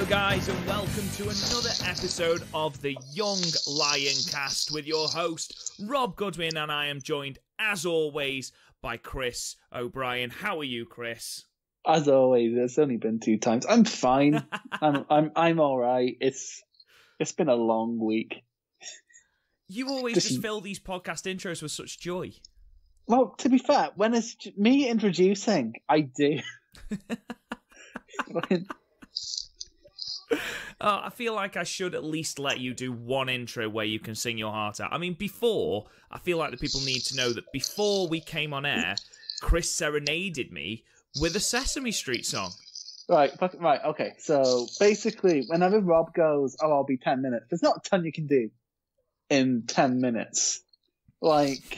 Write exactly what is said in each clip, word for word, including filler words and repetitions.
Hello guys and welcome to another episode of the Young Lion Cast with your host Rob Goodwin, and I am joined as always by Chris O'Brien. How are you, Chris? As always, it's only been two times. I'm fine. I'm I'm I'm all right. It's it's been a long week. You always just, just fill these podcast intros with such joy. Well, to be fair, when it's me introducing, I do. when, Uh, I feel like I should at least let you do one intro where you can sing your heart out. I mean, before, I feel like the people need to know that before we came on air, Chris serenaded me with a Sesame Street song. Right, right, okay. So basically, whenever Rob goes, oh, I'll be ten minutes, there's not a ton you can do in ten minutes. Like...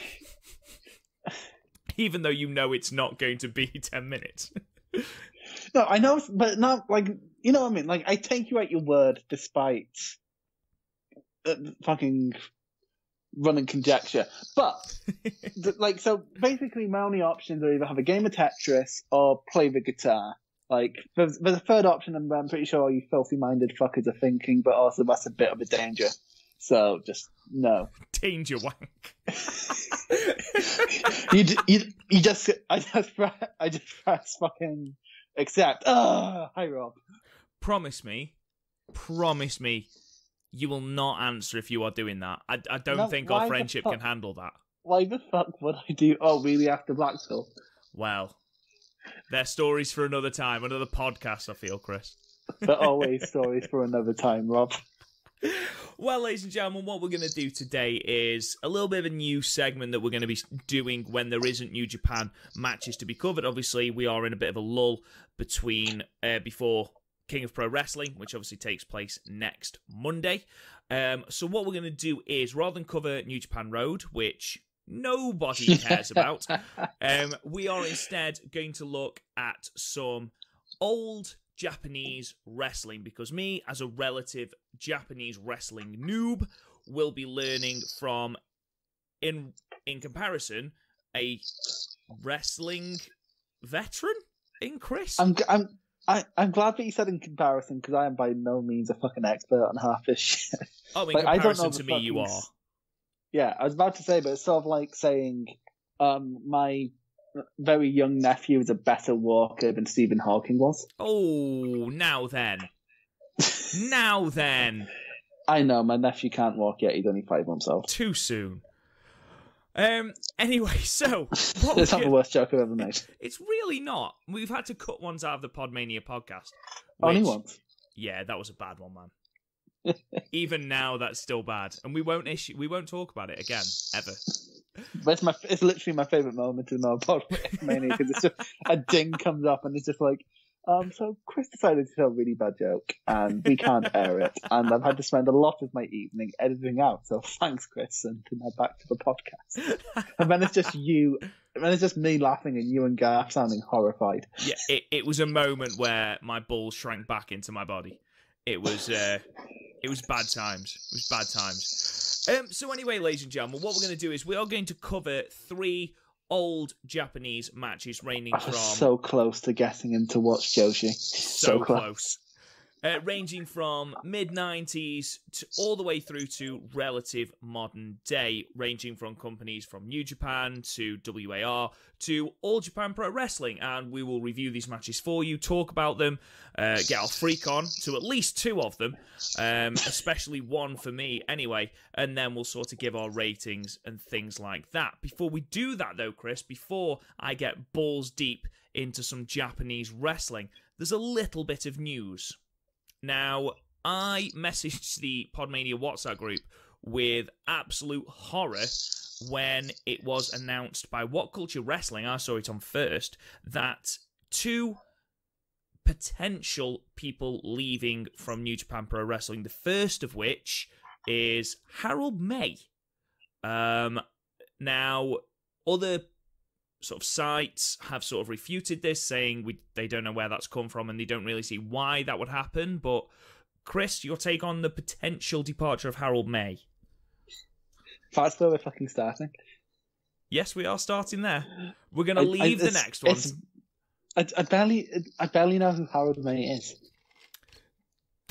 Even though you know it's not going to be ten minutes. No, I know, but not like... You know what I mean? Like, I take you at your word despite uh, fucking running conjecture. But, th like, so basically my only options are either have a game of Tetris or play the guitar. Like, there's, there's a third option, and I'm pretty sure all you filthy-minded fuckers are thinking, but also that's a bit of a danger. So, just, no. Danger wank. you, you, you just, I just, I just press fucking accept. Oh, hi, Rob. Promise me, promise me, you will not answer if you are doing that. I, I don't no, think our friendship can handle that. Why the fuck would I do? Oh, really? After Blackpool? Well, they're stories for another time, another podcast. I feel, Chris. They're always stories for another time, Rob. Well, ladies and gentlemen, what we're going to do today is a little bit of a new segment that we're going to be doing when there isn't New Japan matches to be covered. Obviously, we are in a bit of a lull between uh, before. King of Pro Wrestling, which obviously takes place next Monday. Um, so what we're going to do is, rather than cover New Japan Road, which nobody cares about, um, we are instead going to look at some old Japanese wrestling, because me, as a relative Japanese wrestling noob, will be learning from, in in comparison, a wrestling veteran in Chris. I'm... I'm... I, I'm glad that you said in comparison, because I am by no means a fucking expert on half this shit. Oh, in like, comparison I don't know to me, fucking... you are. Yeah, I was about to say, but it's sort of like saying um, my very young nephew is a better walker than Stephen Hawking was. Oh, now then. now then. I know, my nephew can't walk yet. He's only five months old. Too soon. Um. Anyway, so... What it's not the worst joke I've ever made. It's really not. We've had to cut ones out of the Podmania podcast. Which, Only once. Yeah, that was a bad one, man. Even now, that's still bad. And we won't issue. We won't talk about it again, ever. But it's, my, it's literally my favourite moment in our Podmania, because a ding comes up and it's just like, um. so Chris decided to tell a really bad joke, and we can't air it. And I've had to spend a lot of my evening editing out. So thanks, Chris, and now back to the podcast. And then it's just you, and then it's just me laughing, and you and Garth sounding horrified. Yeah, it, it was a moment where my balls shrank back into my body. It was, uh, it was bad times. It was bad times. Um. So anyway, ladies and gentlemen, what we're going to do is we are going to cover three old Japanese matches ranging from... so close to getting him to watch Joshi. So, so close. close. Uh, ranging from mid nineties to all the way through to relative modern day, ranging from companies from New Japan to W A R to All Japan Pro Wrestling. And we will review these matches for you, talk about them, uh, get our freak on to at least two of them, um, especially one for me anyway, and then we'll sort of give our ratings and things like that. Before we do that though, Chris, before I get balls deep into some Japanese wrestling, there's a little bit of news. Now, I messaged the Podmania WhatsApp group with absolute horror when it was announced by What Culture Wrestling, I saw it on first, that two potential people leaving from New Japan Pro Wrestling, the first of which is Harold May. Um, now, other sort of sites have sort of refuted this, saying we, they don't know where that's come from and they don't really see why that would happen. But Chris, your take on the potential departure of Harold May? That's where we're fucking starting. Yes, we are starting there. We're going to leave I, the next one. I, I barely, I barely know who Harold May is.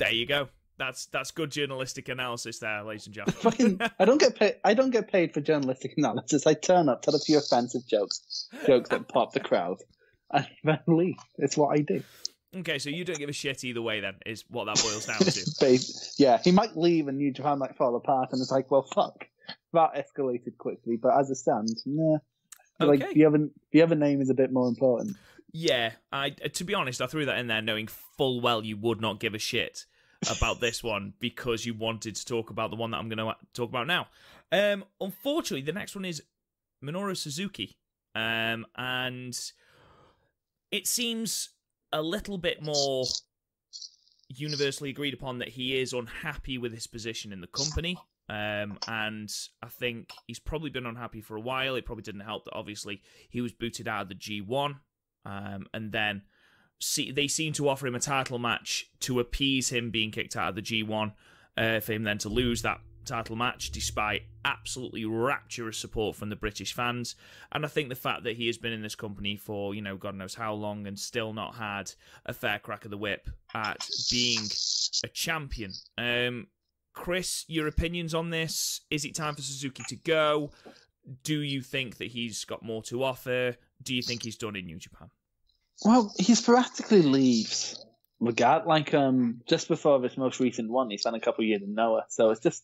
There you go. That's that's good journalistic analysis there, ladies and gentlemen. Fucking, I don't get paid. I don't get paid for journalistic analysis. I turn up, tell a few offensive jokes, jokes that pop the crowd, and then leave. It's what I do. Okay, so you don't give a shit either way, then, is what that boils down to. Yeah, he might leave and New Japan might fall apart, and it's like, well, fuck. That escalated quickly, but as it stands, nah. Okay. Like the other, the other name is a bit more important. Yeah, I to be honest, I threw that in there knowing full well you would not give a shit about this one because you wanted to talk about the one that I'm going to talk about now. Um, unfortunately, the next one is Minoru Suzuki, um, and it seems a little bit more universally agreed upon that he is unhappy with his position in the company. Um, and I think he's probably been unhappy for a while. It probably didn't help that, obviously, he was booted out of the G one. Um, and then see, they seemed to offer him a title match to appease him being kicked out of the G one, uh, for him then to lose that title match despite absolutely rapturous support from the British fans. And I think the fact that he has been in this company for, you know, God knows how long and still not had a fair crack of the whip at being a champion. Um... Chris, your opinions on this? Is it time for Suzuki to go? Do you think that he's got more to offer? Do you think he's done in New Japan? Well, he practically leaves. Regard like um, just before this most recent one, he spent a couple of years in Noah, so it's just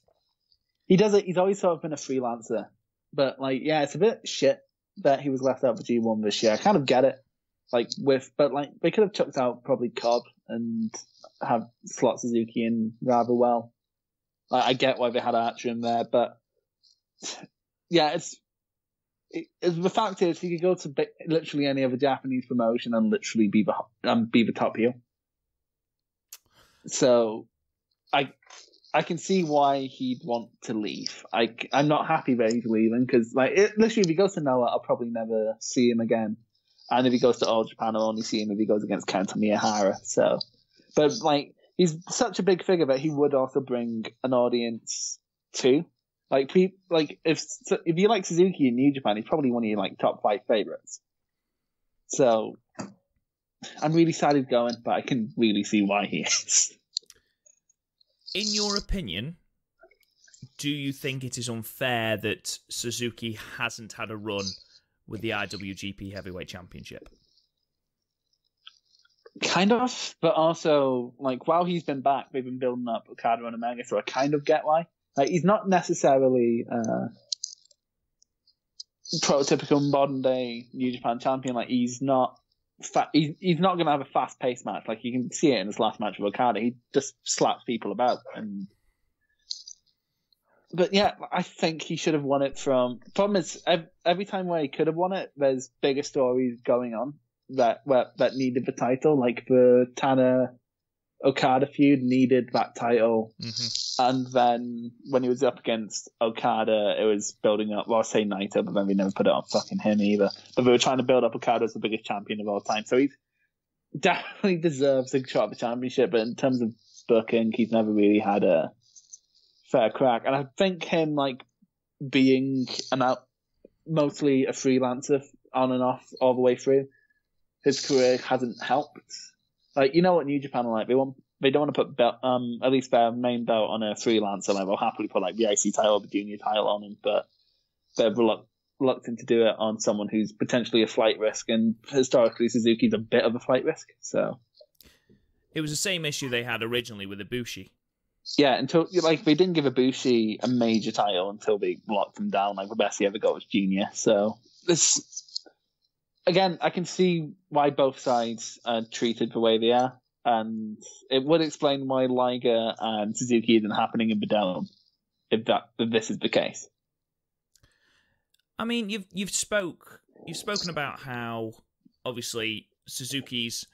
he does it. He's always sort of been a freelancer, but like, yeah, it's a bit shit that he was left out for G one this year. I kind of get it, like with, but like they could have chucked out probably Cobb and have slot Suzuki in rather well. I get why they had Archer in there, but yeah, it's, it, it's the fact is he could go to be, literally any other Japanese promotion and literally be the um, be the top heel. So, I I can see why he'd want to leave. I I'm not happy that he's leaving because like it, literally, if he goes to Noah, I'll probably never see him again, and if he goes to All Japan, I'll only see him if he goes against Kenta Miyahara. So, but like. He's such a big figure that he would also bring an audience to. Like, pre, like if if you like Suzuki in New Japan, he's probably one of your like top five favorites. So, I'm really sad he's going, but I can really see why he is. In your opinion, do you think it is unfair that Suzuki hasn't had a run with the I W G P Heavyweight Championship? Kind of, but also, like, while he's been back, they've been building up Okada and Omega, so I kind of get why. Like, he's not necessarily uh, prototypical modern-day New Japan champion. Like, he's not fa he's, he's not going to have a fast-paced match. Like, you can see it in his last match with Okada. He just slaps people about. And... But, yeah, I think he should have won it from... Problem is, every, every time where he could have won it, there's bigger stories going on. That well, that needed the title, like the Tana Okada feud needed that title, mm-hmm. and then when he was up against Okada, it was building up. Well, I say Naito, but then we never put it on fucking him either. But we were trying to build up Okada as the biggest champion of all time, so he definitely deserves a shot at the championship. But in terms of booking, he's never really had a fair crack, and I think him like being an out, mostly a freelancer on and off all the way through. His career hasn't helped. Like, you know what New Japan are like. They want, they don't want to put belt, um, at least their main belt on a freelancer. Like, they'll happily put like the I C title or the junior title on him, but they're reluctant to do it on someone who's potentially a flight risk. And historically, Suzuki's a bit of a flight risk. So it was the same issue they had originally with Ibushi. Yeah, until like they didn't give Ibushi a major title until they locked him down. Like the best he ever got was junior. So this. Again, I can see why both sides are treated the way they are, and it would explain why Liger and Suzuki isn't happening in Bedlam if that if this is the case. I mean, you've you've spoke you've spoken about how obviously Suzuki's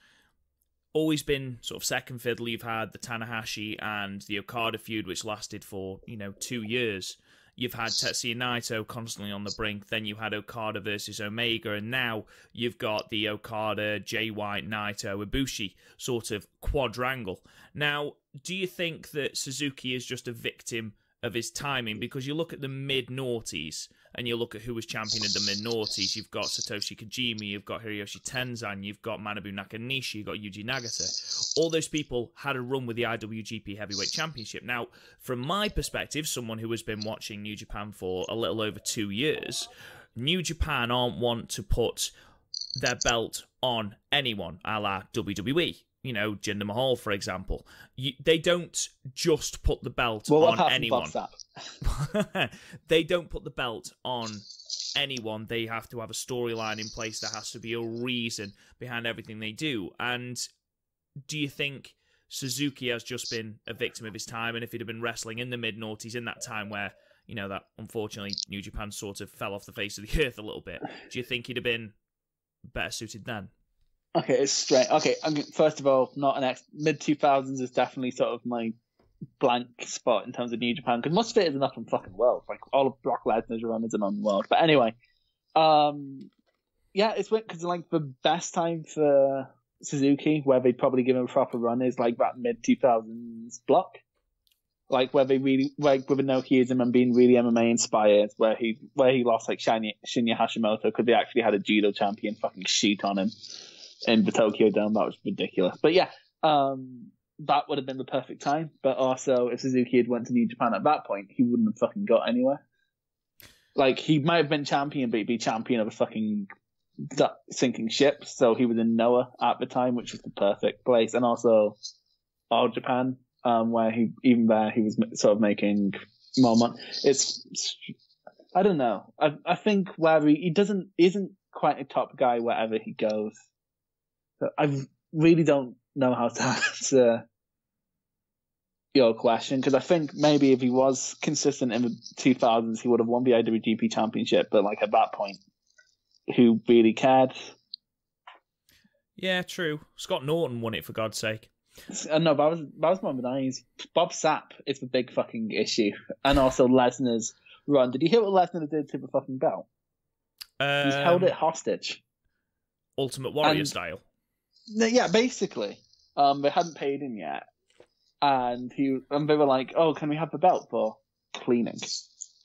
always been sort of second fiddle. You've had the Tanahashi and the Okada feud, which lasted for you know two years. You've had Tetsuya Naito constantly on the brink. Then you had Okada versus Omega. And now you've got the Okada, Jay White, Naito, Ibushi sort of quadrangle. Now, do you think that Suzuki is just a victim of his timing, because you look at the mid noughties and you look at who was champion in the mid noughties. You've got Satoshi Kojima, you've got Hiroshi Tenzan, you've got Manabu Nakanishi, you've got Yuji Nagata. All those people had a run with the I W G P Heavyweight Championship. Now, from my perspective, someone who has been watching New Japan for a little over two years, New Japan aren't want to put their belt on anyone, a la W W E. You know, Jinder Mahal, for example. You, they don't just put the belt well, on anyone. They don't put the belt on anyone. They have to have a storyline in place. There has to be a reason behind everything they do. And do you think Suzuki has just been a victim of his time? And if he'd have been wrestling in the mid noughties, in that time where, you know, that unfortunately New Japan sort of fell off the face of the earth a little bit, do you think he'd have been better suited then? Okay, it's strange. Okay, I'm, first of all, not an ex. mid two thousands is definitely sort of my blank spot in terms of New Japan, because most of it is not from fucking world. Like, all of Brock Lesnar's run isn't on the world. But anyway, um, yeah, it's weird, because like the best time for Suzuki, where they probably give him a proper run, is like that mid two thousands block, like where they really like with Inokiism and being really M M A inspired, where he where he lost like Shinya, Shinya Hashimoto because they actually had a judo champion fucking shoot on him in the Tokyo Dome. That was ridiculous. But yeah, um, that would have been the perfect time. But also, if Suzuki had went to New Japan at that point, he wouldn't have fucking got anywhere. Like, he might have been champion, but he'd be champion of a fucking sinking ship. So he was in Noah at the time, which was the perfect place. And also, All Japan, um, where he, even there, he was sort of making more money. It's, I don't know. I I think where he, he doesn't, isn't quite a top guy wherever he goes. I really don't know how to answer your question, because I think maybe if he was consistent in the two thousands, he would have won the I W G P Championship. But like at that point, who really cared? Yeah, true. Scott Norton won it, for God's sake. Uh, no, that was that was one of the nineties. Bob Sapp is the big fucking issue, and also Lesnar's run. Did you hear what Lesnar did to the fucking belt? Um, He's held it hostage, Ultimate Warrior and, style. Yeah, basically, um, they hadn't paid him yet, and he and they were like, "Oh, can we have the belt for cleaning?"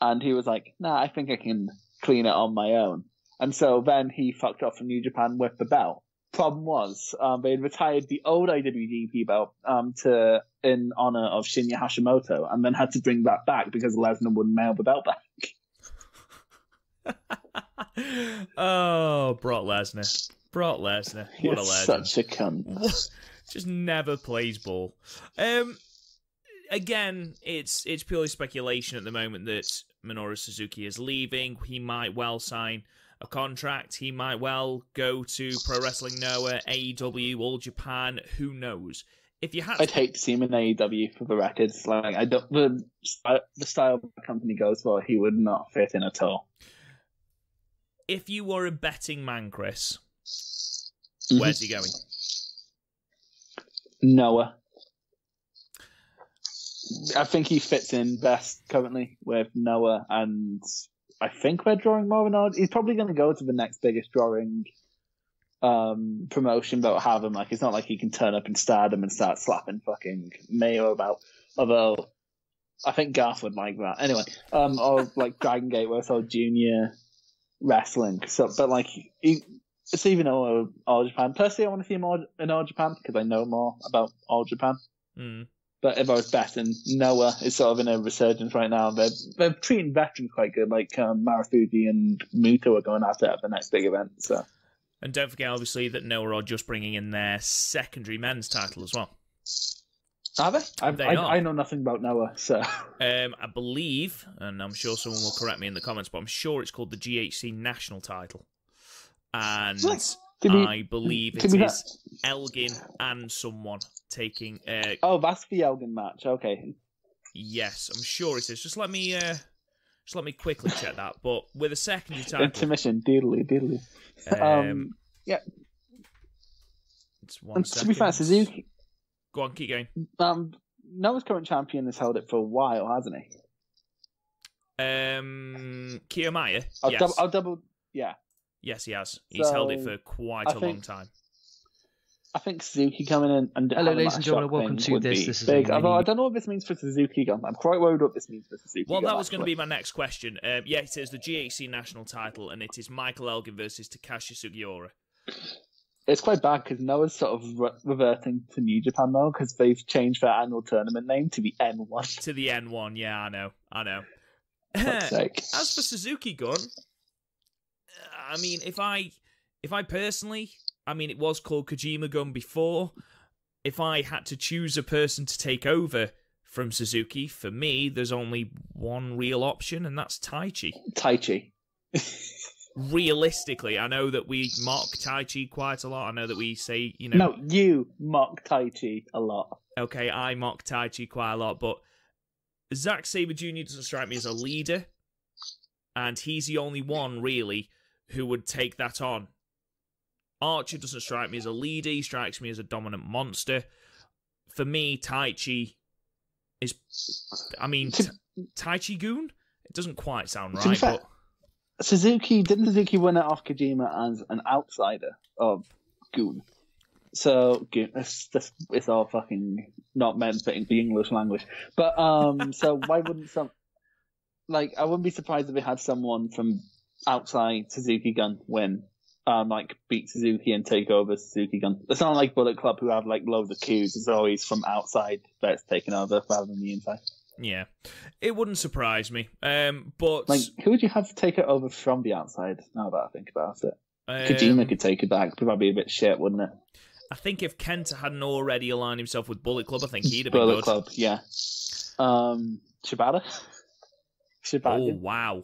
And he was like, "Nah, I think I can clean it on my own." And so then he fucked off from New Japan with the belt. Problem was, um, they had retired the old I W G P belt um to in honor of Shinya Hashimoto, and then had to bring that back because Lesnar wouldn't mail the belt back. Oh, Brock Lesnar. Brock Lesnar, what a legend! Such a cunt. Just never plays ball. Um, again, it's it's purely speculation at the moment that Minoru Suzuki is leaving. He might well sign a contract. He might well go to Pro Wrestling Noah, A E W, All Japan. Who knows? If you had, to... I'd hate to see him in A E W for the record. Like, I don't the the style the company goes for, he would not fit in at all. If you were a betting man, Chris. Where's he going? Noah. I think he fits in best currently with Noah, and I think we're drawing more of an odd. He's probably going to go to the next biggest drawing um, promotion, but have him. Like, it's not like he can turn up in Stardom and start slapping fucking Mayo about. Although, I think Garth would like that. Anyway, um, or like Dragon Gate, where it's all junior wrestling. So, but like he. It's even all, all Japan. Personally, I want to see him all, in All Japan because I know more about All Japan. Mm. But if I was betting, Noah is sort of in a resurgence right now. They're, they're treating veterans quite good, like um, Marufuji and Muto are going after it at the next big event. So, and don't forget, obviously, that Noah are just bringing in their secondary men's title as well. Are they? I, they I, are. I know nothing about Noah, so... Um, I believe, and I'm sure someone will correct me in the comments, but I'm sure it's called the G H C National title. And we, I believe it is Elgin and someone taking... Uh, oh, that's the Elgin match. Okay. Yes, I'm sure it is. Just let me uh, just let me quickly check that. But with a secondary title... Intermission. Diddly, diddly. Um, um, yeah. It's one and second. To be fair, Suzuki... Go on, keep going. Um, Noah's current champion has held it for a while, hasn't he? Um, Kiyomiya? I'll, yes. dub- I'll double... Yeah. Yes, he has. He's so, held it for quite I a think, long time. I think Suzuki coming in and hello, ladies and gentlemen, welcome to this. This is big. Although I don't know what this means for Suzuki Gun. I'm quite worried what this means for Suzuki Gun. Well, that was going to be my next question. Um, yeah, it is the G H C national title, and it is Michael Elgin versus Takashi Sugiura. It's quite bad because Noah's sort of re reverting to New Japan now because they've changed their annual tournament name to the N one. To the N one, yeah, I know, I know. As for Suzuki Gun, I mean, if I, if I personally. I mean, it was called Kojima Gun before. If I had to choose a person to take over from Suzuki, for me, there's only one real option, and that's Taichi. Taichi. Realistically, I know that we mock Taichi quite a lot. I know that we say, you know... No, you mock Taichi a lot. Okay, I mock Taichi quite a lot, but Zack Sabre Junior doesn't strike me as a leader, and he's the only one, really, who would take that on. Archer doesn't strike me as a leader. He strikes me as a dominant monster. For me, Taichi is... I mean, to, Taichi-gun? It doesn't quite sound right, fact, but... Suzuki... Didn't Suzuki win it off Kojima as an outsider of Goon? So, Goon, it's, just, it's all fucking not meant for the English language. But, um, so why wouldn't some... Like, I wouldn't be surprised if we had someone from outside Suzuki Gun win. Um, like beat Suzuki and take over Suzuki Gun. It's not like Bullet Club, who have like loads of cues. It's always from outside that's taken over rather than the inside. Yeah, it wouldn't surprise me. Um, but like, who would you have to take it over from the outside? Now that I think about it, um, Kojima could take it back. Probably a bit shit, wouldn't it? I think if Kenta hadn't already aligned himself with Bullet Club, I think he'd have been Bullet good. Club, yeah. Um, Shibata. Shibata. Oh wow.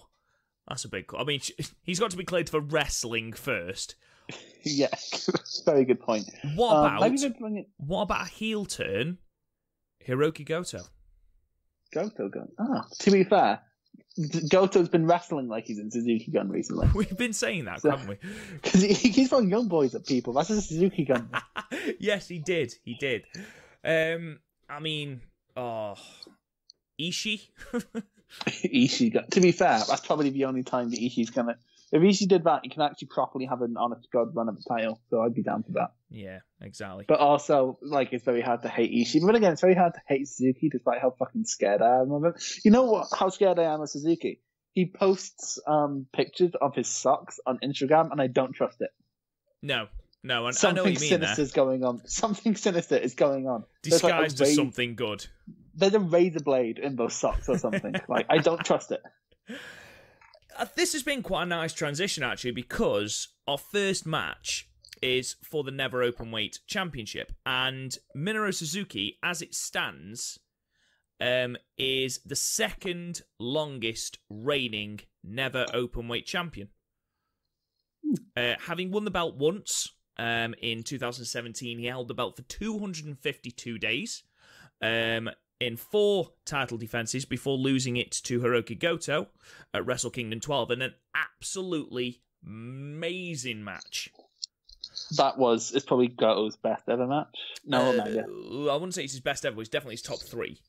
That's a big... I mean, he's got to be cleared for wrestling first. Yeah, very good point. What about um, what about a heel turn? Hirooki Goto. Goto Gun. Ah, to be fair, Goto's been wrestling like he's in Suzuki Gun recently. We've been saying that, so, haven't we? Because he, he's throwing young boys at people. That's a Suzuki Gun. Yes, he did. He did. Um, I mean, oh, Ishii. Ishii got, to be fair, that's probably the only time that Ishii's gonna. If Ishii did that, you can actually properly have an honest god run at the title, so I'd be down for that. Yeah, exactly. But also, like, it's very hard to hate Ishii. But again, it's very hard to hate Suzuki, despite how fucking scared I am of him. You know what? How scared I am of Suzuki? He posts um, pictures of his socks on Instagram, and I don't trust it. No, no, and I know what you mean. Something sinister is going on. Something sinister is going on. Disguised as something good. There's a razor blade in those socks or something. Like, I don't trust it. This has been quite a nice transition, actually, because our first match is for the Never Openweight Championship. And Minoru Suzuki, as it stands, um, is the second longest reigning Never Openweight Champion. Uh, having won the belt once um, in two thousand seventeen, he held the belt for two hundred fifty-two days. Um... in four title defences before losing it to Hirooki Goto at Wrestle Kingdom twelve in an absolutely amazing match. That was, it's probably Goto's best ever match. No, uh, I wouldn't say it's his best ever, it's definitely his top three.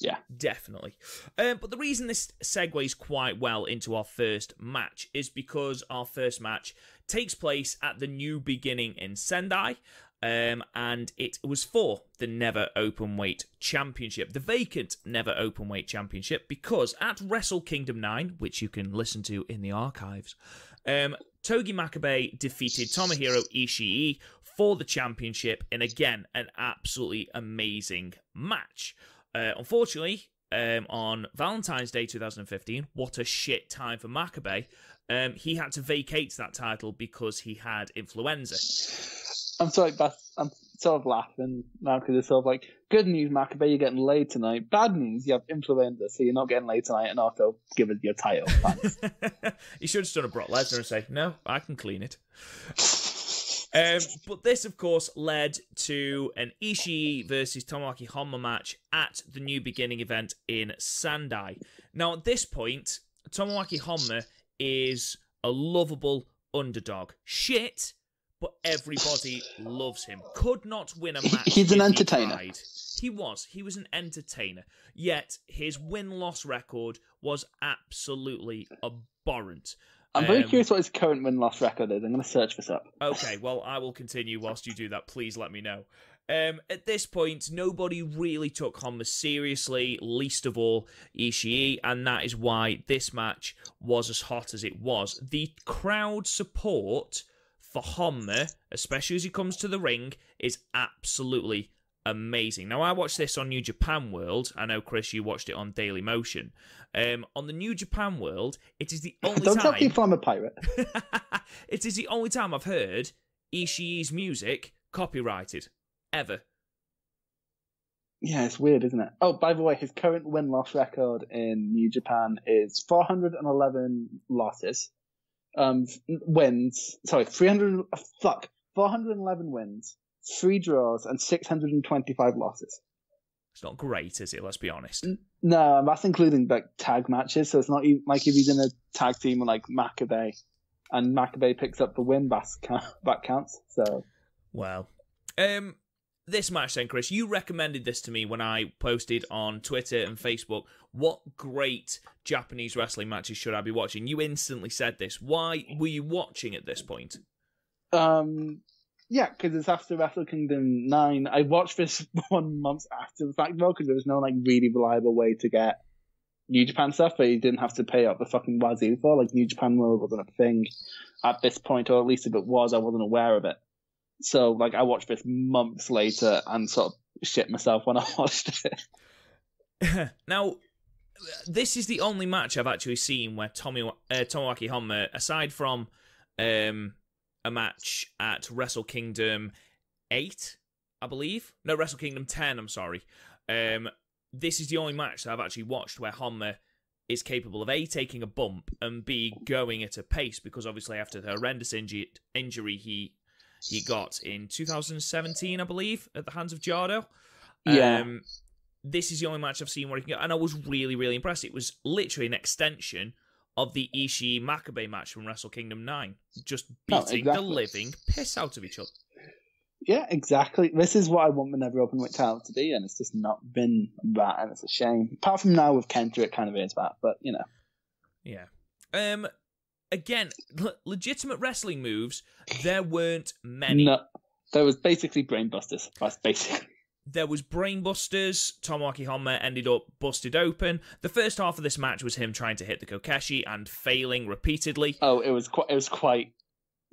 Yeah. Definitely. Um, but the reason this segues quite well into our first match is because our first match takes place at the New Beginning in Sendai, Um, and it was for the Never Openweight Championship, the vacant Never Openweight Championship, because at Wrestle Kingdom nine, which you can listen to in the archives, um, Togi Makabe defeated Tomohiro Ishii for the championship in, again, an absolutely amazing match. Uh, unfortunately, um, on Valentine's Day two thousand fifteen, what a shit time for Makabe, um, he had to vacate that title because he had influenza. I'm sorry, Beth, I'm sort of laughing now because it's sort of like, good news, Makabe, you're getting laid tonight. Bad news, you have influenza, so you're not getting laid tonight, and also give us your title. Thanks. You should have done a Brock Lesnar and say, no, I can clean it. Um, but this, of course, led to an Ishii versus Tomoaki Honma match at the New Beginning event in Sendai. Now, at this point, Tomoaki Honma is a lovable underdog. Shit. But everybody loves him. Could not win a match. He's an entertainer. He, he was. He was an entertainer. Yet his win-loss record was absolutely abhorrent. I'm very um, curious what his current win-loss record is. I'm going to search this up. Okay, well, I will continue whilst you do that. Please let me know. Um, at this point, nobody really took Honma seriously, least of all Ishii, and that is why this match was as hot as it was. The crowd support for Honma, especially as he comes to the ring, is absolutely amazing. Now, I watched this on New Japan World. I know, Chris, you watched it on Daily Motion. Um, on the New Japan World, it is the only Don't time... Don't tell people I'm a pirate. It is the only time I've heard Ishii's music copyrighted. Ever. Yeah, it's weird, isn't it? Oh, by the way, his current win-loss record in New Japan is four hundred eleven losses. Um, wins. Sorry, three hundred... Fuck. four hundred eleven wins, three draws, and six hundred twenty-five losses. It's not great, is it? Let's be honest. No, that's including, like, tag matches, so it's not even... Like, if he's in a tag team with, like, Makabe, and Makabe picks up the win, that counts, so... Well. Um... This match then, Chris, you recommended this to me when I posted on Twitter and Facebook. What great Japanese wrestling matches should I be watching? You instantly said this. Why were you watching at this point? Um, yeah, because it's after Wrestle Kingdom nine. I watched this one month after the fact, though, because there was no like really reliable way to get New Japan stuff that you didn't have to pay up the fucking wazoo for. Like, New Japan World wasn't a thing at this point, or at least if it was, I wasn't aware of it. So, like, I watched this months later and sort of shit myself when I watched it. Now, this is the only match I've actually seen where Tommy, uh, Tomoaki Honma, aside from um, a match at Wrestle Kingdom eight, I believe. No, Wrestle Kingdom ten, I'm sorry. Um, this is the only match that I've actually watched where Honma is capable of A, taking a bump, and B, going at a pace, because obviously after the horrendous inju- injury he... He got in two thousand seventeen, I believe, at the hands of Jado. Yeah. Um, this is the only match I've seen where he can get, and I was really, really impressed. It was literally an extension of the Ishii Makabe match from Wrestle Kingdom nine, just beating oh, exactly. the living piss out of each other. Yeah, exactly. This is what I want the Never Openweight title to be, and it's just not been that, and it's a shame. Apart from now with Kenta, it kind of is that, but you know. Yeah. Um. Again, le- legitimate wrestling moves, there weren't many. No, there was basically brainbusters. That's basically. There was brainbusters. Tomoaki Honma ended up busted open. The first half of this match was him trying to hit the Kokeshi and failing repeatedly. Oh, it was quite. It was quite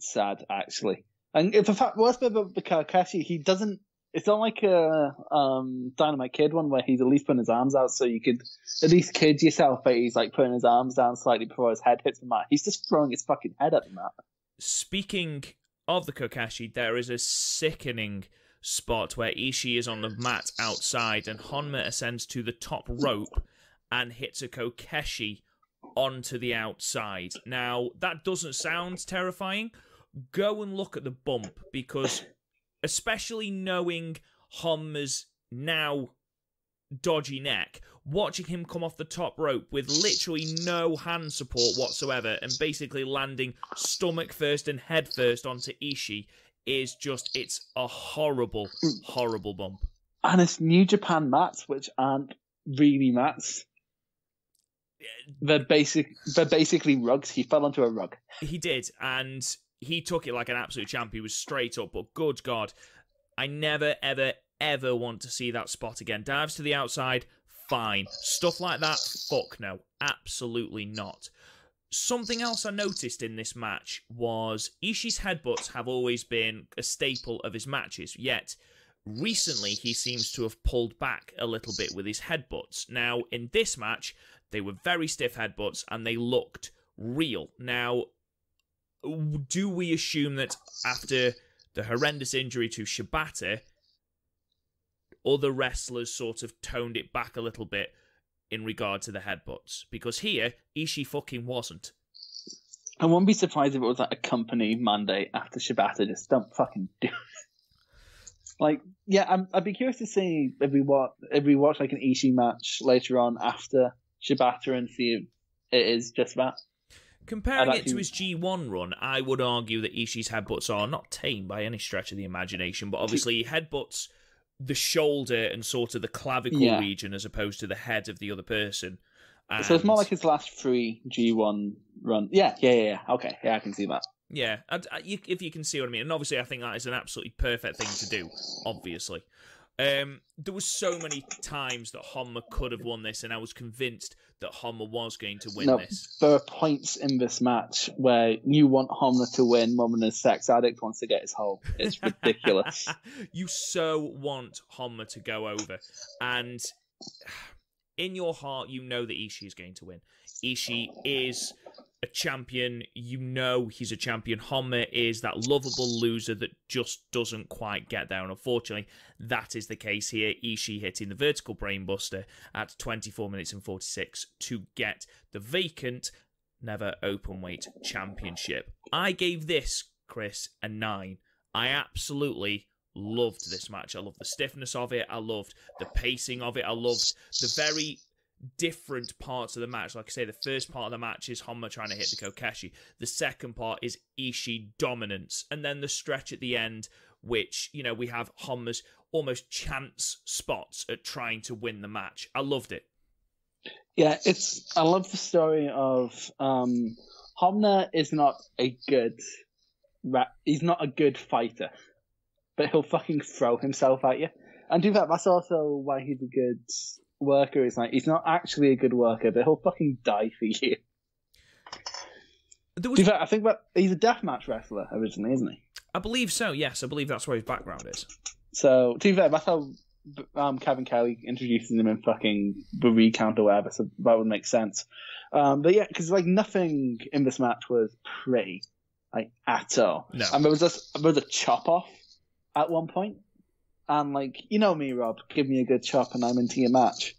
sad, actually. And the fact, worst bit about the Kokeshi, he doesn't. It's not like a um, Dynamite Kid one where he's at least putting his arms out, so you could at least kid yourself that he's like putting his arms down slightly before his head hits the mat. He's just throwing his fucking head at the mat. Speaking of the Kokeshi, there is a sickening spot where Ishii is on the mat outside and Honma ascends to the top rope and hits a Kokeshi onto the outside. Now, that doesn't sound terrifying. Go and look at the bump, because... Especially knowing Honma's now dodgy neck, watching him come off the top rope with literally no hand support whatsoever and basically landing stomach first and head first onto Ishii is just, it's a horrible, horrible bump. And it's New Japan mats, which aren't really mats. They're, basic, they're basically rugs. He fell onto a rug. He did, and... He took it like an absolute champ. He was straight up, but good God, I never, ever, ever want to see that spot again. Dives to the outside, fine. Stuff like that, fuck no. Absolutely not. Something else I noticed in this match was Ishii's headbutts have always been a staple of his matches, yet recently he seems to have pulled back a little bit with his headbutts. Now, in this match, they were very stiff headbutts and they looked real. Now, do we assume that after the horrendous injury to Shibata, other wrestlers sort of toned it back a little bit in regard to the headbutts? Because here, Ishii fucking wasn't. I wouldn't be surprised if it was like a company mandate after Shibata, just don't fucking do it. Like, yeah, I'm, I'd be curious to see if we, watch, if we watch like an Ishii match later on after Shibata and see if it is just that. Comparing it to his G one run, I would argue that Ishii's headbutts are not tame by any stretch of the imagination, but obviously he headbutts the shoulder and sort of the clavicle yeah. region as opposed to the head of the other person. And... So it's more like his last three G one run. Yeah, yeah, yeah, yeah. Okay, yeah, I can see that. Yeah, I, I, you, if you can see what I mean. And obviously, I think that is an absolutely perfect thing to do, obviously. Um, there was so many times that Honma could have won this, and I was convinced that Honma was going to win no, this. There are points in this match where you want Honma to win, mum and his sex addict wants to get his hole. It's ridiculous. You so want Honma to go over, and in your heart, you know that Ishii is going to win. Ishii is a champion. You know he's a champion. Honma is that lovable loser that just doesn't quite get there. And unfortunately, that is the case here. Ishii hitting the vertical brainbuster at twenty-four minutes and forty-six to get the vacant Never Openweight Championship. I gave this, Chris, a nine. I absolutely loved this match. I loved the stiffness of it. I loved the pacing of it. I loved the very different parts of the match. Like I say, the first part of the match is Honma trying to hit the Kokeshi. The second part is Ishii dominance. And then the stretch at the end, which, you know, we have Honma's almost chance spots at trying to win the match. I loved it. Yeah, it's. I love the story of um, Honma is not a good, he's not a good fighter, but he'll fucking throw himself at you. And do that, that's also why he's a good worker. It's like, he's not actually a good worker, but he'll fucking die for you. There was... do that, I think that he's a deathmatch wrestler originally, isn't he? I believe so, yes. I believe that's where his background is. So, to be fair, that's how um, Kevin Kelly introduces him in fucking the recount or whatever, so that would make sense. Um, but yeah, because like nothing in this match was pretty, like, at all. No. And there was, just, there was a chop-off at one point, and like, you know me, Rob, give me a good chop and I'm into your match.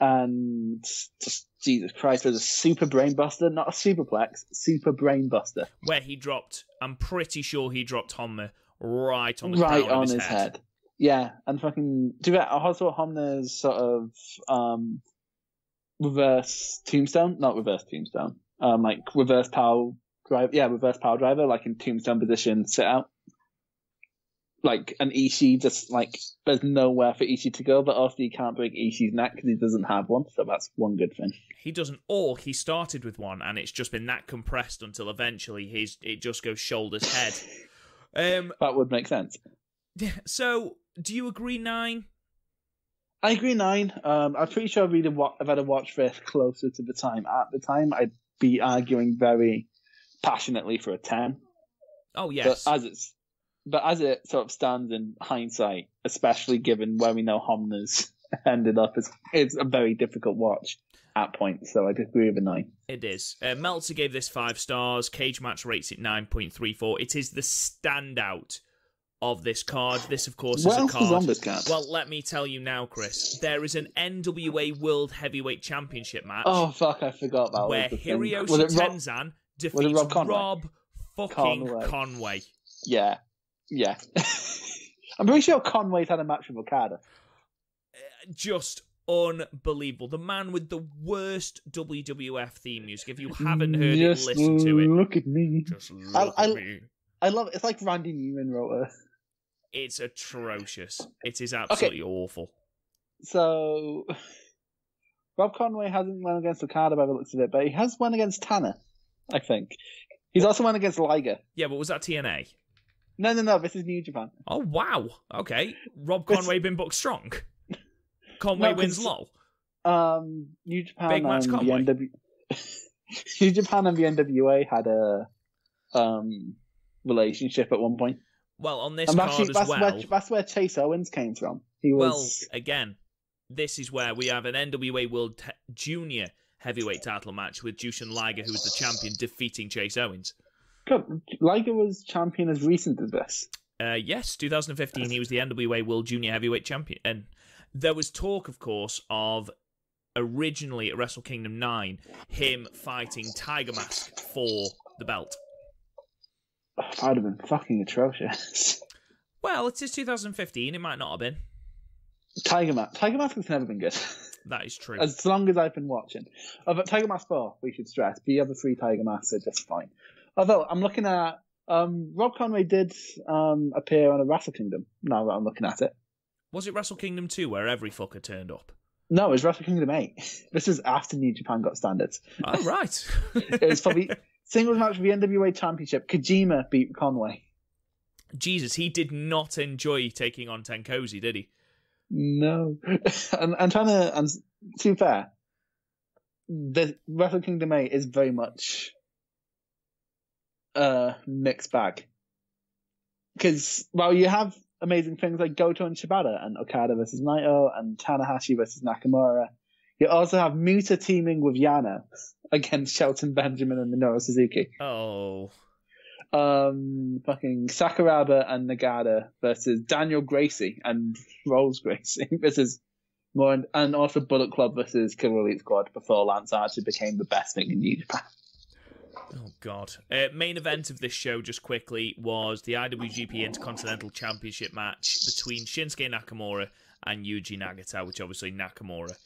And just, Jesus Christ, there's a super brainbuster, not a superplex, super brainbuster. Where he dropped, I'm pretty sure he dropped Honma right on the right on his, his head. head. Yeah, and fucking do that. Also, Honma's sort of um, reverse tombstone, not reverse tombstone, um, like reverse power driver. Yeah, reverse power driver, like in tombstone position, sit out. Like, an Ishii just, like, there's nowhere for Ishii to go, but also you can't break Ishii's neck because he doesn't have one, so that's one good thing. He doesn't, or he started with one, and it's just been that compressed until eventually his it just goes shoulders, head. Um, that would make sense. So, do you agree nine? I agree nine. Um, I'm pretty sure I've, wa- I've had a watch this closer to the time. At the time, I'd be arguing very passionately for a ten. Oh, yes. But as it's... But as it sort of stands in hindsight, especially given where we know Honma's ended up, it's, it's a very difficult watch at points, so I'd agree with a nine. It is. Uh, Meltzer gave this five stars. Cage Match rates it nine point three four. It is the standout of this card. This, of course, what is else a card. Is on this card? Well, let me tell you now, Chris. There is an N W A World Heavyweight Championship match. Oh, fuck, I forgot that. Where Hiroshi Tenzan Rob... defeats Rob, Conway? Rob fucking Conway. Conway. Yeah. Yeah. I'm pretty sure Conway's had a match with Okada. Just unbelievable. The man with the worst W W F theme music. If you haven't heard Just it, listen to it. Look at me. Just look I, I, at me. I love it. It's like Randy Newman wrote it. It's atrocious. It is absolutely okay. Awful. So, Rob Conway hasn't won against Okada by the looks of it, but he has won against Tanner, I think. He's also won against Liger. Yeah, but was that T N A? No, no, no, this is New Japan. Oh, wow. Okay. Rob Conway been booked strong. Conway no, wins low. Um, New Japan Big match and Conway. The N W... New Japan and the N W A had a um, relationship at one point. Well, on this and card actually, as that's well... Where, that's where Chase Owens came from. He was... Well, again, this is where we have an N W A World Te- Junior Heavyweight title match with Jushin Liger, who was the champion, defeating Chase Owens. God, Liger was champion as recent as this. Uh, yes, twenty fifteen, he was the N W A World Junior Heavyweight Champion. And there was talk, of course, of originally at Wrestle Kingdom nine, him fighting Tiger Mask for the belt. Oh, that would have been fucking atrocious. Well, it is two thousand fifteen, it might not have been. Tiger Mask. Tiger Mask has never been good. That is true. As long as I've been watching. Oh, but Tiger Mask four, we should stress. The other three Tiger Masks are just fine. Although, I'm looking at... Um, Rob Conway did um, appear on a Wrestle Kingdom, now that I'm looking at it. Was it Wrestle Kingdom two, where every fucker turned up? No, it was Wrestle Kingdom eight. This was after New Japan got standards. Oh, right. It was probably singles match for the N W A Championship. Kojima beat Conway. Jesus, he did not enjoy taking on Tenkozy, did he? No. I'm, I'm trying to... I'm, to be fair, the Wrestle Kingdom eight is very much a mixed bag. Because while you have amazing things like Goto and Shibata and Okada versus Naito and Tanahashi versus Nakamura, you also have Muta teaming with Yano against Shelton Benjamin and Minoru Suzuki. Oh... Um, fucking Sakuraba and Nagata versus Daniel Gracie and Rolls Gracie versus more, in, and also Bullet Club versus Killer Elite Squad before Lance Archer became the best thing in New Japan. Oh God! Uh, main event of this show, just quickly, was the I W G P Intercontinental Championship match between Shinsuke Nakamura and Yuji Nagata, which obviously Nakamura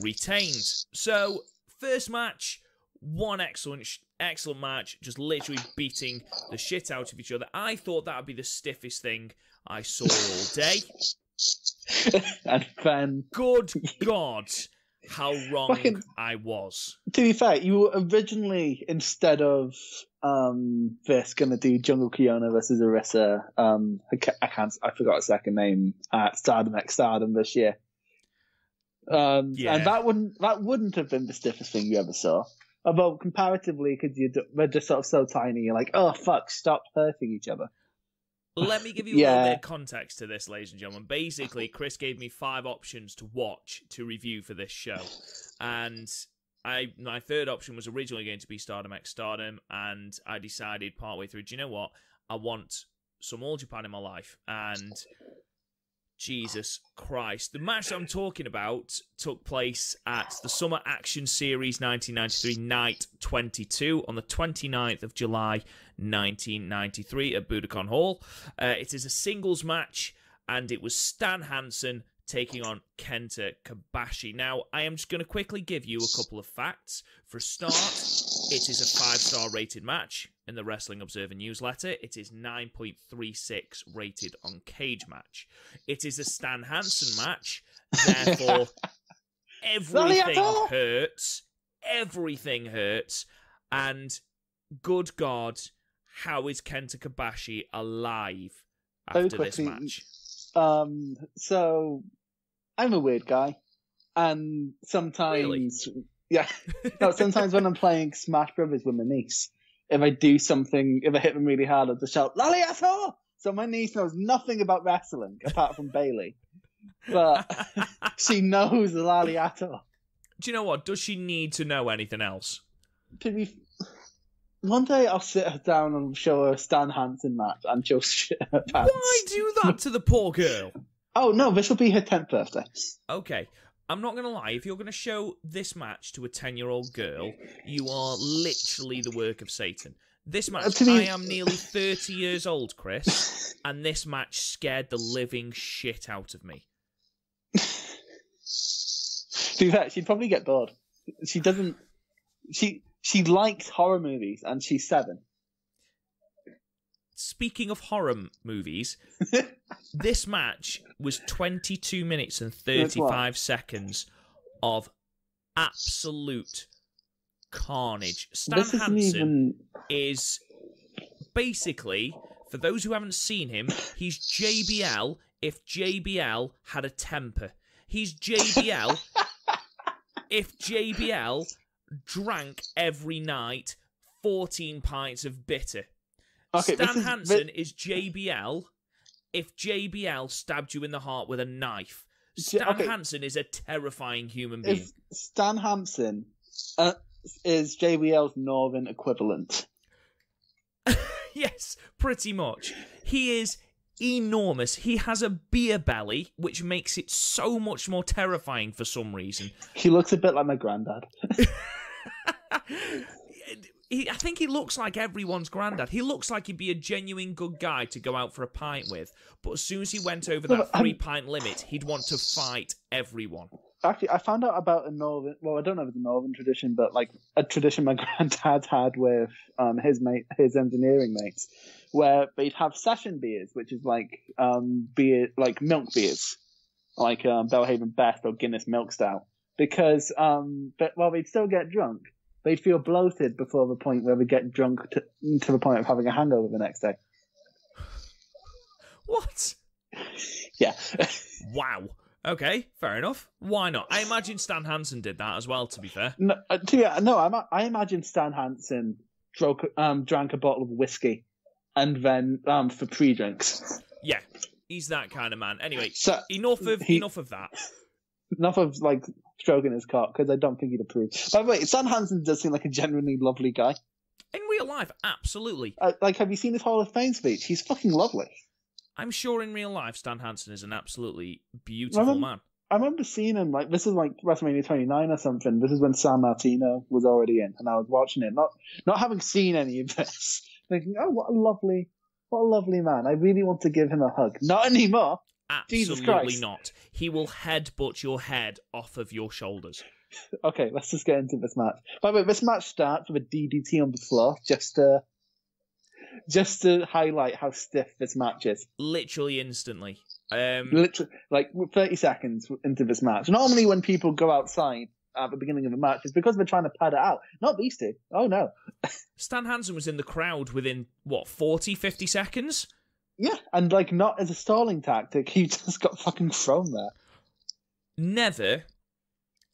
retained. So first match. One excellent, excellent match, just literally beating the shit out of each other. I thought that would be the stiffest thing I saw all day. And then, good God, how wrong fucking, I was. To be fair, you were originally, instead of um, this, going to do Jungle Kiona versus Arisa. Um, I, can't, I can't, I forgot her second name at Stardom X Stardom this year. Um, yeah. And that wouldn't, that wouldn't have been the stiffest thing you ever saw. Although comparatively, because they're just sort of so tiny, you're like, oh, fuck, stop hurting each other. Let me give you yeah. a little bit of context to this, ladies and gentlemen. Basically, Chris gave me five options to watch, to review for this show. And I my third option was originally going to be Stardom X Stardom, and I decided partway through, do you know what? I want some All Japan in my life. And Jesus Christ. The match I'm talking about took place at the Summer Action Series nineteen ninety-three, Night twenty-two, on the twenty-ninth of July, nineteen ninety-three, at Budokan Hall. Uh, it is a singles match, and it was Stan Hansen taking on Kenta Kobashi. Now, I am just going to quickly give you a couple of facts. For a start, it is a five-star rated match in the Wrestling Observer newsletter. It is nine point three six rated on Cage Match. It is a Stan Hansen match. Therefore, everything hurts. Everything hurts. And good God, how is Kenta Kobashi alive after this match? Um, so, I'm a weird guy, and sometimes, really? yeah, no, sometimes when I'm playing Smash Brothers with my niece, if I do something, if I hit them really hard, I'll just shout, "Lolly asshole!" So my niece knows nothing about wrestling, apart from Bailey, but she knows the lolly asshole. Do you know what? Does she need to know anything else? To be... One day I'll sit her down and show her a Stan Hansen match and she'll shit her pants. Why do that to the poor girl? Oh, no, this will be her tenth birthday. Okay, I'm not going to lie. If you're going to show this match to a ten-year-old girl, you are literally the work of Satan. This match, me... I am nearly thirty years old, Chris, and this match scared the living shit out of me. To be fair, she'd probably get bored. She doesn't... She... She likes horror movies, and she's seven. Speaking of horror movies, this match was twenty-two minutes and thirty-five seconds of absolute carnage. Stan Hansen even... is basically, for those who haven't seen him, he's J B L if J B L had a temper. He's J B L if J B L... drank every night fourteen pints of bitter. Okay, Stan is, Hansen this... is J B L if J B L stabbed you in the heart with a knife. Stan okay. Hansen is a terrifying human being. If Stan Hansen uh, is J B L's northern equivalent. Yes, pretty much. He is enormous. He has a beer belly, which makes it so much more terrifying for some reason. He looks a bit like my granddad. he, I think he looks like everyone's granddad. He looks like he'd be a genuine good guy to go out for a pint with, but as soon as he went over that no, three-pint limit, he'd want to fight everyone. Actually, I found out about a northern... Well, I don't know if it's a northern tradition, but like a tradition my granddad had with um, his mate, his engineering mates, where they'd have session beers, which is like um, beer, like milk beers, like um, Belhaven Best or Guinness Milk Stout, because um, but while they'd still get drunk, they'd feel bloated before the point where they'd get drunk to, to the point of having a hangover the next day. What? Yeah. Wow. Okay, fair enough. Why not? I imagine Stan Hansen did that as well, to be fair. No, uh, to, yeah, no I, I imagine Stan Hansen drank, um, drank a bottle of whiskey and then um, for pre-drinks. Yeah, he's that kind of man. Anyway, so enough of he, enough of that. Enough of, like, stroking his cock, because I don't think he'd approve. By the way, Stan Hansen does seem like a genuinely lovely guy. In real life, absolutely. Uh, like, have you seen his Hall of Fame speech? He's fucking lovely. I'm sure in real life, Stan Hansen is an absolutely beautiful I remember, man. I remember seeing him, like, this is like WrestleMania twenty-nine or something. This is when San Martino was already in, and I was watching it, not not having seen any of this, thinking, oh, what a lovely, what a lovely man. I really want to give him a hug. Not anymore. Absolutely not. He will headbutt your head off of your shoulders. Okay, let's just get into this match. By the way, this match starts with a D D T on the floor, just to, just to highlight how stiff this match is. Literally instantly. Um, Literally, like thirty seconds into this match. Normally when people go outside at the beginning of the match, it's because they're trying to pad it out. Not these two. Oh, no. Stan Hansen was in the crowd within, what, forty, fifty seconds? Yeah, and like not as a stalling tactic, he just got fucking thrown there. Never.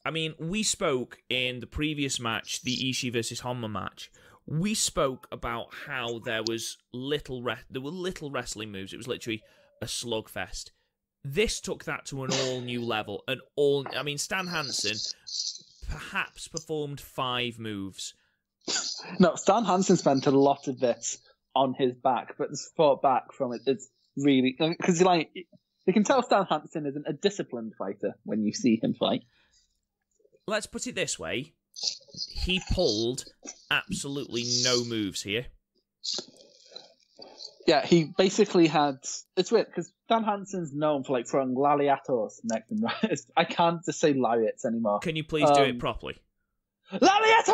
I mean, we spoke in the previous match, the Ishii versus Honma match. We spoke about how there was little re there were little wrestling moves. It was literally a slugfest. This took that to an all new level. An all. I mean, Stan Hansen perhaps performed five moves. No, Stan Hansen spent a lot of this on his back, but the support back from it is really, because like you can tell Stan Hansen isn't a disciplined fighter when you see him fight. Let's put it this way: he pulled absolutely no moves here. Yeah, he basically had. It's weird because Stan Hansen's known for like throwing lariatos next and right. I can't just say lariats anymore. Can you please um, do it properly? Lariato!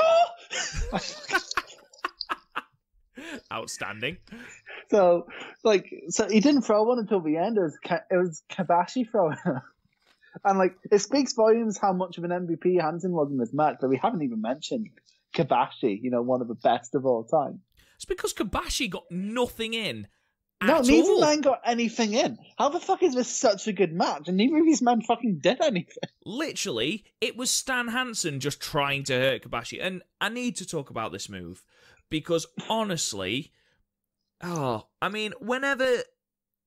Outstanding. So, like, so he didn't throw one until the end. It was, it was Kobashi throwing her. And, like, it speaks volumes how much of an M V P Hansen was in this match, but we haven't even mentioned Kobashi, you know, one of the best of all time. It's because Kobashi got nothing in. No, neither man got anything in. How the fuck is this such a good match? And neither of these men fucking did anything. Literally, it was Stan Hansen just trying to hurt Kobashi. And I need to talk about this move. Because honestly, oh, I mean, whenever,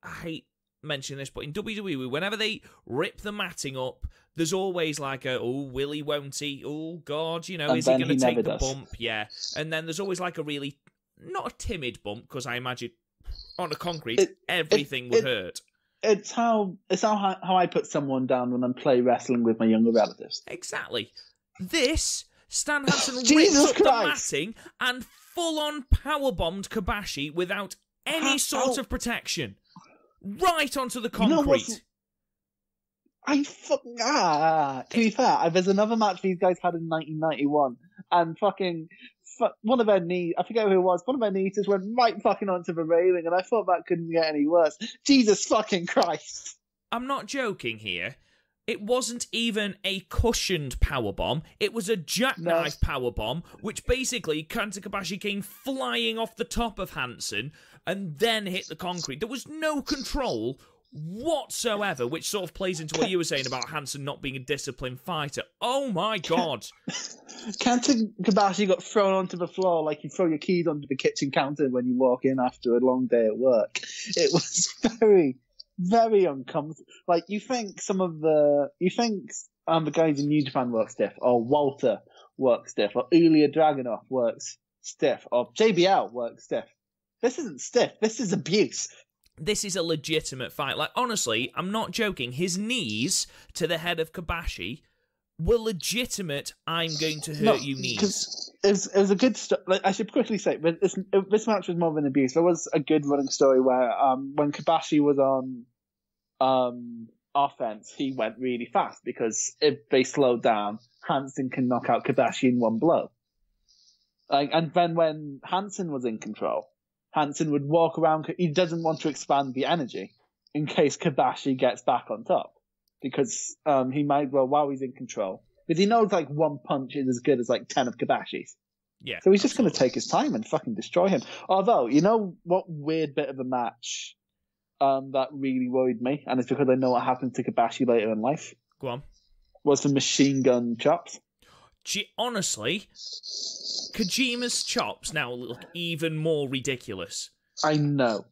I hate mentioning this, but in W W E, whenever they rip the matting up, there's always like a, oh, will he, won't he? Oh, God, you know, and is he going to take the does. bump? Yeah. And then there's always like a really, not a timid bump, because I imagine on a concrete, it, everything it, would it, hurt. It's how it's how, how I put someone down when I'm play wrestling with my younger relatives. Exactly. This, Stan Hansen ripped up the matting and full-on power-bombed Kobashi without any sort Ow. of protection. Right onto the concrete. You know I fucking... Ah, to be fair, there's another match these guys had in nineteen ninety-one, and fucking... One of their knees, I forget who it was, one of their knees just went right fucking onto the railing, and I thought that couldn't get any worse. Jesus fucking Christ. I'm not joking here. It wasn't even a cushioned powerbomb. It was a jackknife no. powerbomb, which basically Kenta Kobashi came flying off the top of Hansen and then hit the concrete. There was no control whatsoever, which sort of plays into what you were saying about Hansen not being a disciplined fighter. Oh, my God. Kenta Kobashi got thrown onto the floor like you throw your keys onto the kitchen counter when you walk in after a long day at work. It was very... very uncomfortable. Like, you think some of the... You think um, the guys in New Japan work stiff, or Walter works stiff, or Ilya Dragunov works stiff, or J B L works stiff. This isn't stiff. This is abuse. This is a legitimate fight. Like, honestly, I'm not joking. His knees to the head of Kobashi were legitimate, I'm going to hurt no, you knees. It was, it was a good... Like, I should quickly say, but this, this match was more of an abuse. There was a good running story where um, when Kobashi was on... Um, offense, he went really fast because if they slow down, Hansen can knock out Kobashi in one blow. Like, and then when Hansen was in control, Hansen would walk around. He doesn't want to expand the energy in case Kobashi gets back on top. because um, he might well, while he's in control. But he knows like one punch is as good as like ten of Kobashi's. Yeah. So he's just going to take his time and fucking destroy him. Although, you know what weird bit of a match um, that really worried me? And it's because I know what happened to Kobashi later in life. Go on. Was the machine gun chops. G- Honestly, Kojima's chops now look even more ridiculous. I know.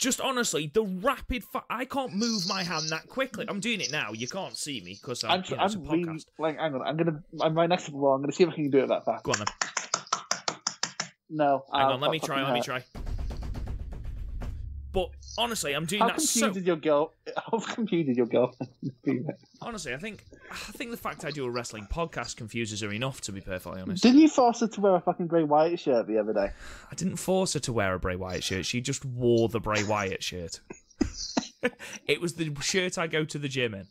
Just honestly, the rapid fire. I can't move my hand that quickly. I'm doing it now. You can't see me because I'm, I'm, you know, I'm it's a podcast. Really, like, hang on. I'm gonna. I'm right next to the wall. I'm gonna see if I can do it that fast. Go on then. No. Hang um, on. Let me try. Let hurt. me try. But honestly, I'm doing how that. Confused so... did your girl... How confused did your girl? Honestly, I think I think the fact I do a wrestling podcast confuses her enough. To be perfectly honest, didn't you force her to wear a fucking Bray Wyatt shirt the other day? I didn't force her to wear a Bray Wyatt shirt. She just wore the Bray Wyatt shirt. It was the shirt I go to the gym in.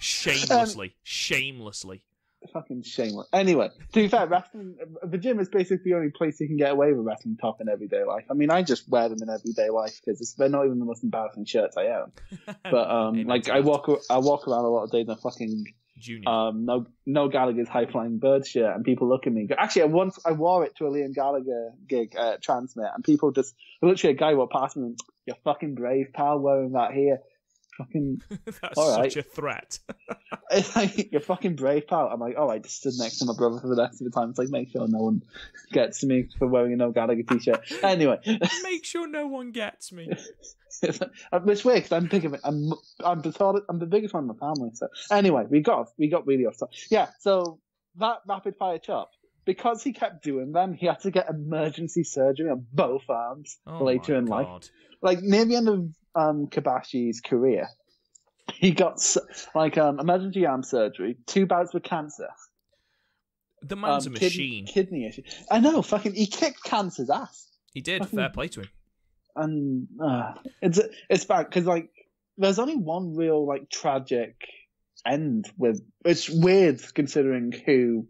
Shamelessly, um, shamelessly. Fucking shameless. Anyway, to be fair, wrestling, the gym is basically the only place you can get away with wrestling top in everyday life. I mean, I just wear them in everyday life because they're not even the most embarrassing shirts I own. But um, like I walk, I walk around a lot of days in a fucking Junior. um no no Gallagher's High Flying Bird shirt, and people look at me. Actually, I once I wore it to a Liam Gallagher gig at Transmit, and people just literally a guy walked past me and you're fucking brave, pal, wearing that here. Fucking, that's all right. Such a threat. It's like, you're fucking brave, pal. I'm like, oh, I just stood next to my brother for the rest of the time. It's like, make sure no one gets me for wearing a no Gallagher t-shirt. Anyway, make sure no one gets me. It's weird because I'm big of it. I'm I'm the I'm the biggest one in my family. So anyway, we got we got really off. Yeah, so that rapid fire chop, because he kept doing them, he had to get emergency surgery on both arms oh later in God. life. Like near the end of um, Kobashi's career, he got like um, emergency arm surgery, two bouts with cancer. The man's um, a machine. Kid- kidney issue. I know. Fucking, he kicked cancer's ass. He did. Fucking, fair play to him. And uh, it's it's bad because like there's only one real like tragic end with. It's weird considering who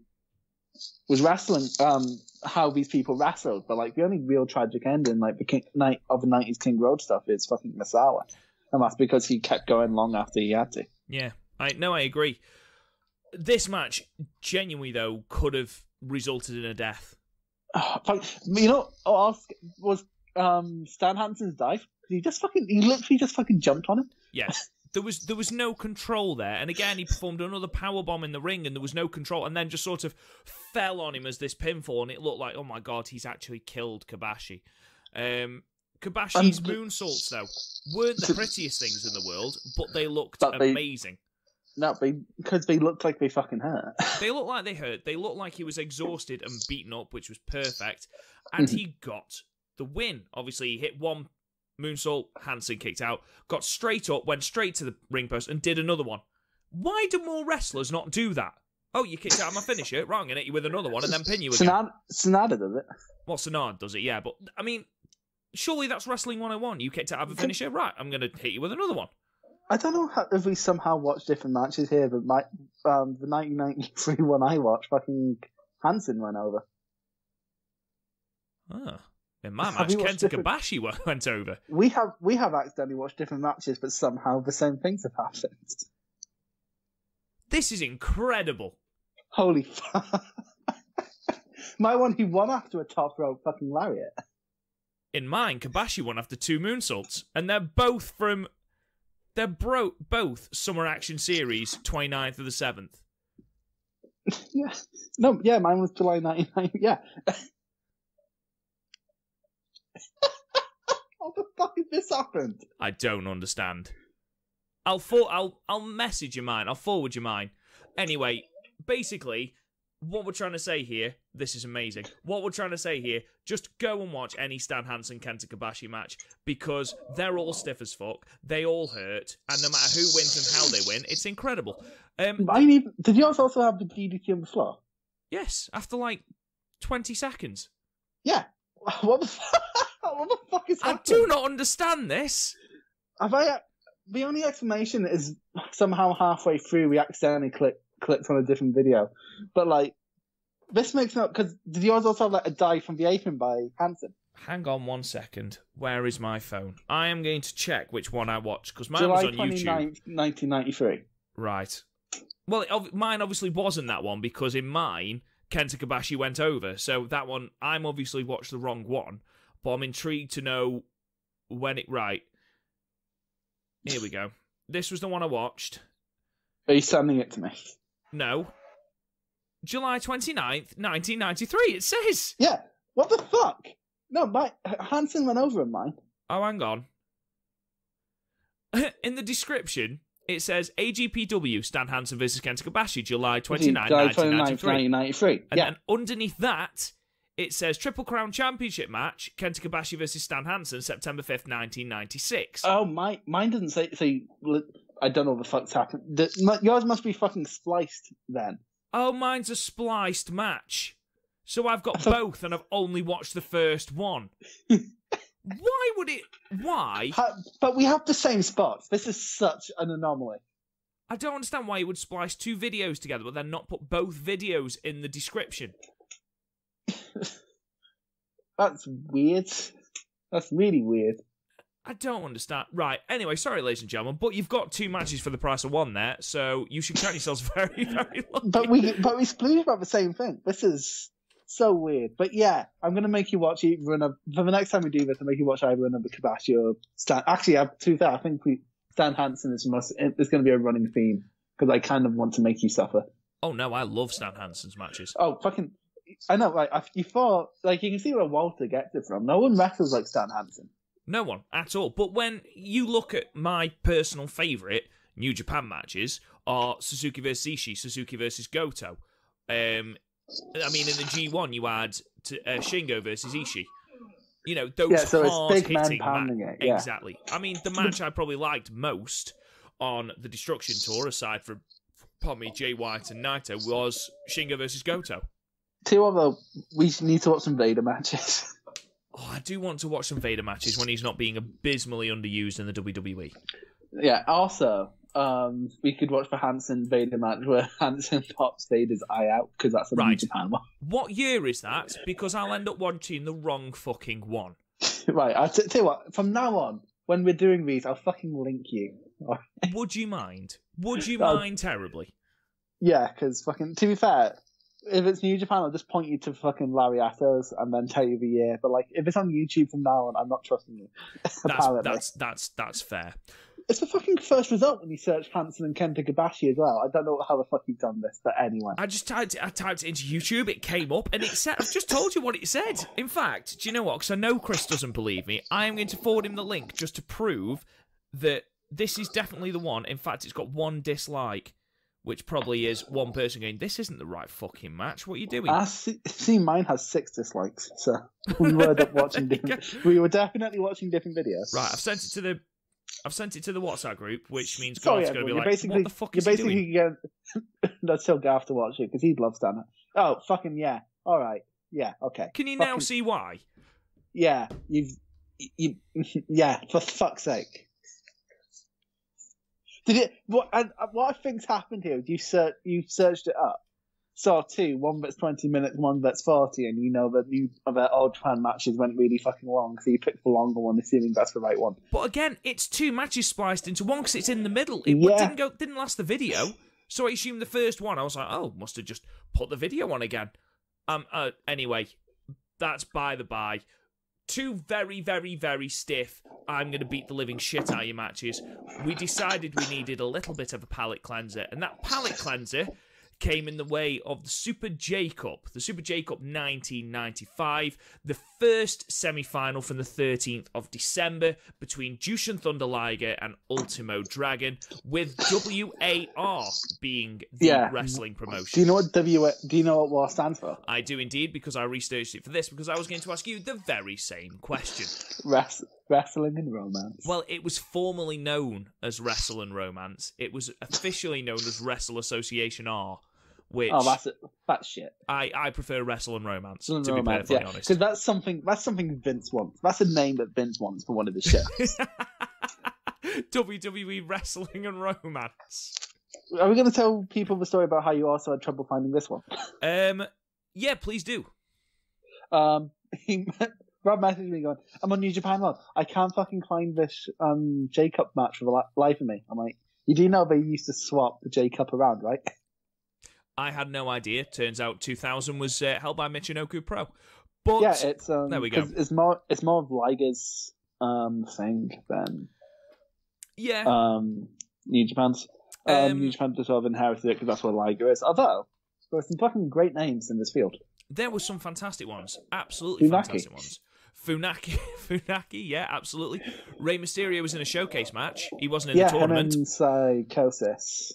was wrestling. Um, how these people wrestled, but like the only real tragic end in like the King, night of the nineties King Road stuff is fucking Misawa, and that's because he kept going long after he had to. Yeah, I no, I agree. This match genuinely though could have resulted in a death. Oh, like, you know, was um, Stan Hansen's dive? He just fucking, he literally just fucking jumped on him. Yes. There was there was no control there, and again he performed another powerbomb in the ring, and there was no control, and then just sort of fell on him as this pinfall, and it looked like, oh my god, he's actually killed Kobashi. Um, Kobashi's um, moonsaults though weren't the prettiest things in the world, but they looked but they, amazing. No, because they, they looked like they fucking hurt. They looked like they hurt. They looked like he was exhausted and beaten up, which was perfect, and mm-hmm. he got the win. Obviously, he hit one. Moonsault, Hansen kicked out, got straight up, went straight to the ring post, and did another one. Why do more wrestlers not do that? Oh, you kicked out of my finisher, wrong, and hit you with another one, and then pin you again. Sonada, Sonada does it. Well, Sonada does it, yeah, but, I mean, surely that's Wrestling one oh one. You kicked out of a finisher, right, I'm going to hit you with another one. I don't know how, if we somehow watch different matches here, but my, um, the nineteen ninety-three one I watched, fucking Hansen went over. Ah. In my have match, Kenta different... Kobashi went over. We have we have accidentally watched different matches, but somehow the same things have happened. This is incredible. Holy fuck. My one, he won after a top rope fucking lariat. In mine, Kobashi won after two moonsaults, and they're both from... They're bro- both Summer Action Series, twenty-ninth of the seventh. Yeah. No, yeah, mine was July ninety-nine, yeah. How the fuck has this happened? I don't understand. I'll for- I'll I'll message you mine. I'll forward you mine. Anyway, basically, what we're trying to say here, this is amazing. What we're trying to say here, just go and watch any Stan Hansen Kenta Kobashi match because they're all stiff as fuck. They all hurt, and no matter who wins and how they win, it's incredible. Um, I need. Did you also have the D D T on the floor? Yes, after like twenty seconds. Yeah. What the fuck? What the fuck is happening? I do not understand this. Have I? The only explanation is somehow halfway through we accidentally click, clicked on a different video. But like, this makes no... Because did yours also have like a dive from the apron by Hansen? hang on one second. Where is my phone? I am going to check which one I watched because mine July was on YouTube. nineteen ninety-three. Right. Well, it, mine obviously wasn't that one because in mine, Kenta Kobashi went over. So that one, I'm obviously watched the wrong one, but I'm intrigued to know when it... Right. Here we go. This was the one I watched. Are you sending it to me? No. July twenty-ninth, nineteen ninety-three, it says. Yeah. What the fuck? No, my Hansen went over in mine. Oh, hang on. In the description, it says A G P W, Stan Hansen versus Kenta Kobashi, July twenty-ninth, nineteen ninety-three. And yeah. then underneath that, it says Triple Crown Championship match, Kenta Kobashi versus Stan Hansen, September fifth, nineteen ninety-six. Oh, my, mine didn't say... say I don't know what the fuck's happened. The, yours must be fucking spliced then. Oh, mine's a spliced match. So I've got both and I've only watched the first one. Why would it... Why? But we have the same spots. This is such an anomaly. I don't understand why you would splice two videos together but then not put both videos in the description. That's weird. That's really weird. I don't understand. Right. Anyway, sorry, ladies and gentlemen, but you've got two matches for the price of one there, so you should count yourselves very, very lucky. But we, but we split about the same thing. This is so weird. But yeah, I'm going to make you watch either another. For the next time we do this, I'll make you watch either another Kobashi or Stan. Actually, I have two that. I think we, Stan Hansen is must. It's going to be a running theme because I kind of want to make you suffer. Oh no, I love Stan Hansen's matches. Oh fucking, I know. Like you thought, like you can see where Walter gets it from. No one wrestles like Stan Hansen. No one at all. But when you look at my personal favourite New Japan matches are Suzuki versus Ishii, Suzuki versus Goto. Um, I mean, in the G one, you had to, uh, Shingo versus Ishii. You know, those yeah, so hard-hitting matches. Yeah. Exactly. I mean, the match I probably liked most on the Destruction Tour, aside from Pommy, Jay White and Naito, was Shingo versus Goto. Tell you what, though, we need to watch some Vader matches. Oh, I do want to watch some Vader matches when he's not being abysmally underused in the W W E. Yeah, also, um, we could watch the Hansen Vader match where Hansen pops Vader's eye out, because that's a right. New Japan one. What year is that? Because I'll end up watching the wrong fucking one. Right, I'll t- tell you what, from now on, when we're doing these, I'll fucking link you. Would you mind? Would you um, mind terribly? Yeah, because fucking, to be fair... If it's New Japan, I'll just point you to fucking Lariatos and then tell you the year. But like, if it's on YouTube from now on, I'm not trusting you. That's that's that's that's fair. It's the fucking first result when you search Hansen and Kenta Kobashi as well. I don't know how the fuck you've done this, but anyway. I just typed I typed it into YouTube. It came up and it said. I've just told you what it said. In fact, do you know what? Because I know Chris doesn't believe me. I am going to forward him the link just to prove that this is definitely the one. In fact, it's got one dislike. Which probably is one person going, this isn't the right fucking match. What are you doing? I see, see mine has six dislikes, so we were watching different, we were definitely watching different videos. Right, I've sent it to the I've sent it to the WhatsApp group, which means Garth's going to be like, what the fuck is he doing? You're basically going to tell Garth to watch it because he'd love Stan. Oh, fucking yeah. All right. Yeah, okay. Can you fucking, now see why? Yeah, you've... You, yeah, for fuck's sake. Did it? What? And what I think's happened here? You search, you searched it up. Saw two, one that's twenty minutes, one that's forty, and you know that new other All Japan matches went really fucking long, so you picked the longer one, assuming that's the right one. But again, it's two matches spliced into one because it's in the middle. It yeah. didn't go, didn't last the video, so I assumed the first one. I was like, oh, must have just put the video on again. Um. Uh, anyway, that's by the by. Two very, very, very stiff, I'm going to beat the living shit out of you matches. We decided we needed a little bit of a palate cleanser, and that palate cleanser came in the way of the Super J-Cup, the Super J-Cup nineteen ninety-five, the first semi-final from the thirteenth of December between Jushin Thunder Liger and Ultimo Dragon, with W A R being the yeah. wrestling promotion. Do you know what W? Do you know what W A R stands for? I do indeed, because I researched it for this, because I was going to ask you the very same question. Rest- wrestling and Romance. Well, it was formerly known as Wrestle and Romance. It was officially known as Wrestle Association R. Which oh, that's, that's shit. I, I prefer Wrestle and Romance, and to romance, be perfectly yeah. honest. Because that's something, that's something Vince wants. That's a name that Vince wants for one of his shows. W W E Wrestling and Romance. Are we going to tell people the story about how you also had trouble finding this one? Um, Yeah, please do. Um, he, Rob messaged me going, I'm on New Japan World. I can't fucking find this um, J-Cup match for the life of me. I'm like, you do know they used to swap the J-Cup around, right? I had no idea. Turns out two thousand was uh, held by Michinoku Pro. But yeah, it's, um, there we go. It's more, it's more of Liger's um, thing than yeah. um, New Japan's. Um, um, New Japan just sort of inherited it because that's where Liger is. Although, there's some fucking great names in this field. There were some fantastic ones. Absolutely Funaki. fantastic ones. Funaki. Funaki, yeah, absolutely. Rey Mysterio was in a showcase match. He wasn't in yeah, the tournament. Yeah, and Psychosis.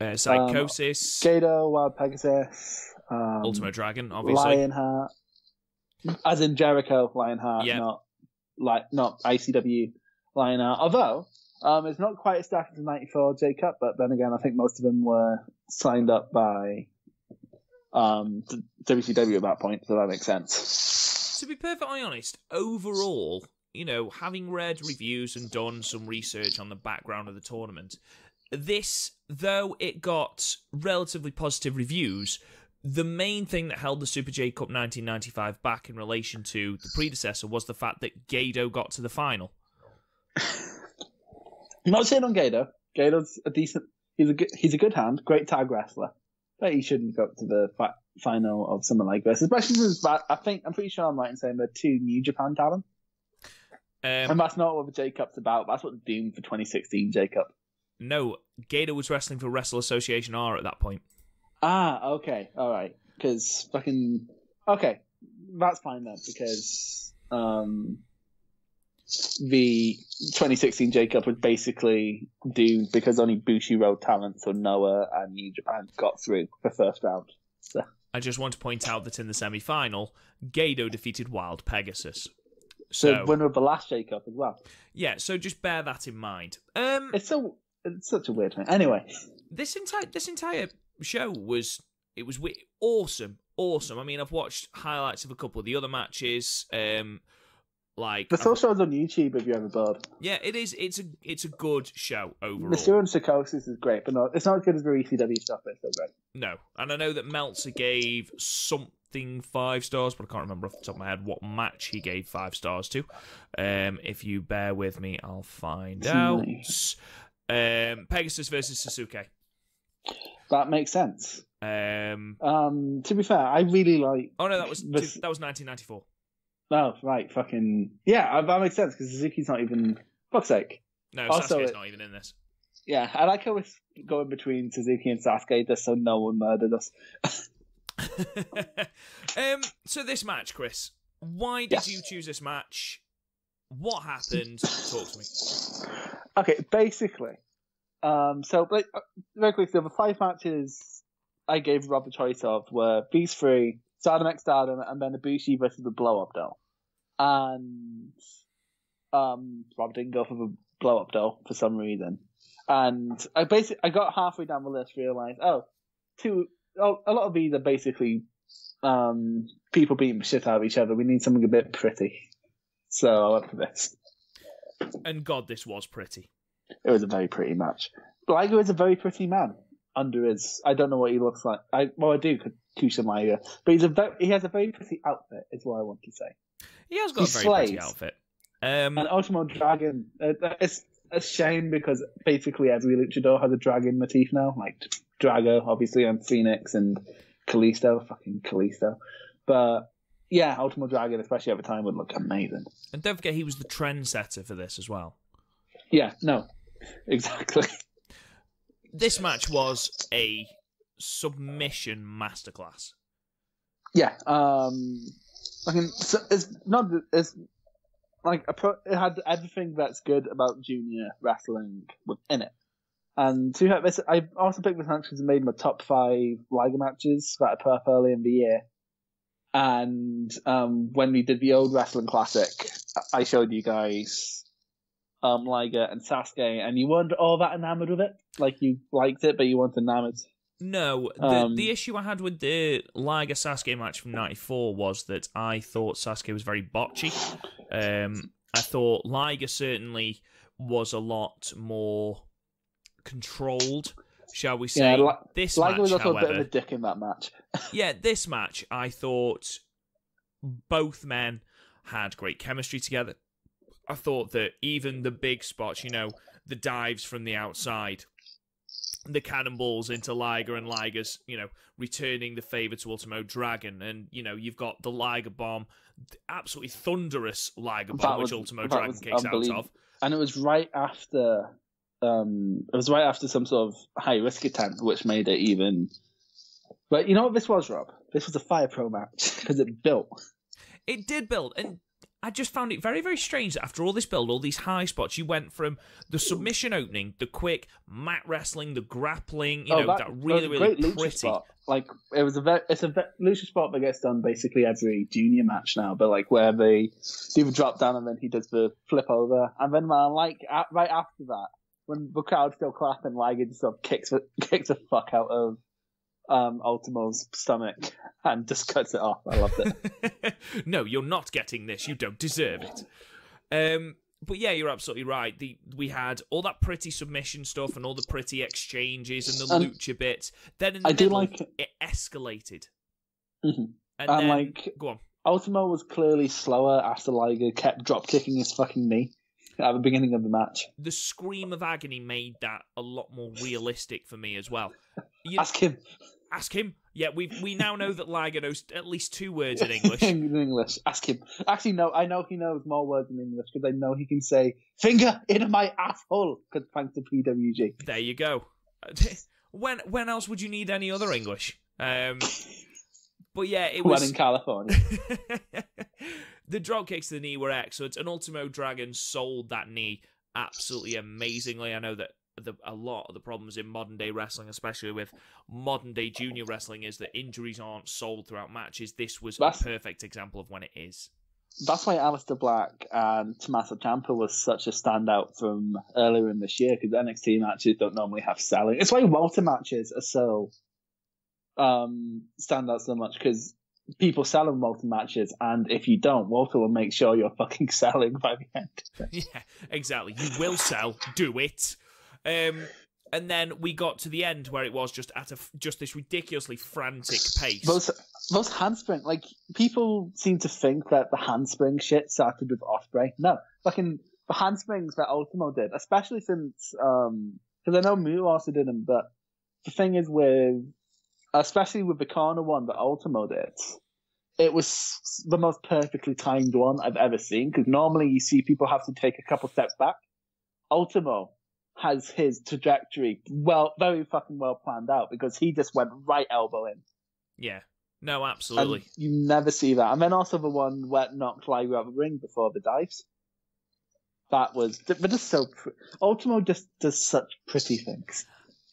Uh, Psychosis. Um, Gato, Wild Pegasus. Um, Ultimo Dragon, obviously. Lionheart. As in Jericho, Lionheart, yeah. not like not I C W Lionheart. Although, um, it's not quite as stacked as ninety-four J Cup, but then again, I think most of them were signed up by um, W C W at that point, so that makes sense. To be perfectly honest, overall, you know, having read reviews and done some research on the background of the tournament, this, though it got relatively positive reviews, the main thing that held the Super J-Cup nineteen ninety-five back in relation to the predecessor was the fact that Gedo got to the final. I'm not saying on Gedo. Gedo's a decent... He's a good, he's a good hand, great tag wrestler. But he shouldn't go to the fi- final of something like this. Especially since I think... I'm pretty sure I'm right in saying there are two New Japan talent. Um, and that's not what the J-Cup's about. That's what doomed for twenty sixteen J-Cup. No, Gedo was wrestling for Wrestle Association R at that point. Ah, okay, all right. Because fucking okay, that's fine then. Because um, the twenty sixteen J Cup was basically doomed because only Bushiroad talent, so Noah and New Japan got through the first round. So I just want to point out that in the semi-final, Gedo defeated Wild Pegasus. So the winner of the last J Cup as well. Yeah, so just bear that in mind. Um, it's so it's such a weird thing. Anyway, this entire this entire. show was it was w- awesome awesome I mean, I've watched highlights of a couple of the other matches, um like the full show's on YouTube if you're ever bored. Yeah, it is. It's a it's a good show overall. Mysterio and Psychosis is great, but not, it's not as good as the E C W stuff, but it's still great. No, and I know that Meltzer gave something five stars, but I can't remember off the top of my head what match he gave five stars to. Um if you bear with me, I'll find it's out nice. um Pegasus versus Sasuke. That makes sense. Um, um, to be fair, I really like... Oh, no, that was this... that was nineteen ninety-four. Oh, right, fucking... Yeah, that makes sense, because Suzuki's not even... Fuck's sake. No, also, Sasuke's it... not even in this. Yeah, I like how it's going between Suzuki and Sasuke just so no one murdered us. um, so this match, Chris. Why did yes. you choose this match? What happened? Talk to me. Okay, basically... Um, so, but, uh, very quickly, so the five matches I gave Rob a choice of were these three, Stardom X Stardom, and then Ibushi versus the blow-up doll. And um, Rob didn't go for the blow-up doll for some reason. And I basically I got halfway down the list, realised, oh, two, oh, a lot of these are basically um, people beating the shit out of each other. We need something a bit pretty. So I went for this. And God, this was pretty. It was a very pretty match. Liger is a very pretty man. Under his, I don't know what he looks like. I well, I do Kushin Liger, but he's a very, he has a very pretty outfit. Is what I want to say. He has got he a very slays. pretty outfit. Um, and Ultimo Dragon. Uh, it's a shame because basically every luchador has a dragon motif now. Like Drago, obviously, and Phoenix and Kalisto. Fucking Kalisto. But yeah, Ultimo Dragon, especially at the time, would look amazing. And don't forget, he was the trendsetter for this as well. Yeah. No. Exactly. This match was a submission masterclass. Yeah, um, I mean, so it's not it's like a pro, it had everything that's good about junior wrestling within it. And to have this, I also picked this match because it made my top five Liger matches that I put up early in the year. And um, when we did the old wrestling classic, I showed you guys. Um, Liger and Sasuke, and you weren't all that enamoured with it. Like, you liked it, but you weren't enamoured. No, the, um, the issue I had with the Liger-Sasuke match from ninety-four was that I thought Sasuke was very botchy. Um, I thought Liger certainly was a lot more controlled, shall we say. Yeah, L- this Liger match, was also however, a bit of a dick in that match. Yeah, this match, I thought both men had great chemistry together. I thought that even the big spots, you know, the dives from the outside, the cannonballs into Liger and Liger's, you know, returning the favour to Ultimo Dragon. And, you know, you've got the Liger Bomb, the absolutely thunderous Liger Bomb, was, which Ultimo Dragon kicks out of. And it was right after, um, it was right after some sort of high-risk attempt, which made it even... But you know what this was, Rob? This was a Fire Pro match, because it built. It did build, and... I just found it very, very strange that after all this build, all these high spots, you went from the submission opening, the quick mat wrestling, the grappling, you oh, know, that, that really, really pretty. Spot. Like, it was a very, it's a lucha spot that gets done basically every junior match now, but like where they do the drop down and then he does the flip over. And then man, like at, right after that, when the crowd's still clapping, Liger just sort of kicks, kicks the fuck out of Um, Ultimo's stomach and just cuts it off. I loved it. No, you're not getting this. You don't deserve it. Um, but yeah, you're absolutely right. The, we had all that pretty submission stuff and all the pretty exchanges and the um, lucha bits. Then in the I middle, do like... it escalated. Mm-hmm. And, and then... like, go on. Ultimo was clearly slower after Liger kept drop kicking his fucking knee at the beginning of the match. The scream of agony made that a lot more realistic for me as well. You... Ask him. Ask him. Yeah, we we now know that Liger knows at least two words in English. In English. Ask him. Actually, no, I know he knows more words in English because I know he can say, finger in my asshole, because thanks to P W G. There you go. When when else would you need any other English? Um, but yeah, it was... When in California. The drop kicks to the knee were excellent, and Ultimo Dragon sold that knee absolutely amazingly. I know that The, a lot of the problems in modern-day wrestling, especially with modern-day junior wrestling, is that injuries aren't sold throughout matches. This was that's, a perfect example of when it is. That's why Aleister Black and Tommaso Ciampa was such a standout from earlier in this year, because N X T matches don't normally have selling. It's why welter matches are so um, stand out so much, because people sell in welter matches, and if you don't, welter will make sure you're fucking selling by the end of it. Yeah, exactly. You will sell. Do it. Um, and then we got to the end where it was just at a, just this ridiculously frantic pace. Those, those handspring, like, people seem to think that the handspring shit started with Ospreay. No, fucking the handsprings that Ultimo did, especially since, um, because I know Mu also did them, but the thing is with, especially with the corner one that Ultimo did, it was the most perfectly timed one I've ever seen, because normally you see people have to take a couple steps back. Ultimo has his trajectory well, very fucking well planned out, because he just went right elbow in. Yeah. No, absolutely. And you never see that. And then also the one where it knocked Liger out of the ring before the dives. That was... But just so... Ultimo just does such pretty things.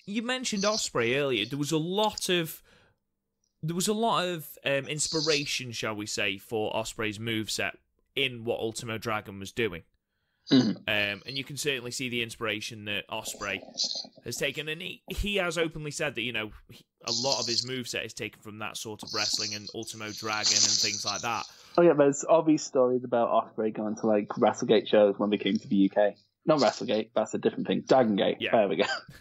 You mentioned Ospreay earlier. There was a lot of... There was a lot of um, inspiration, shall we say, for Ospreay's moveset in what Ultimo Dragon was doing. Mm-hmm. Um, and you can certainly see the inspiration that Ospreay has taken, and he, he has openly said that, you know, he, a lot of his moveset is taken from that sort of wrestling and Ultimo Dragon and things like that. Oh yeah, there's obvious stories about Ospreay going to like WrestleGate shows when they came to the U K. Not WrestleGate, that's a different thing. Dragon Gate, yeah. There we go.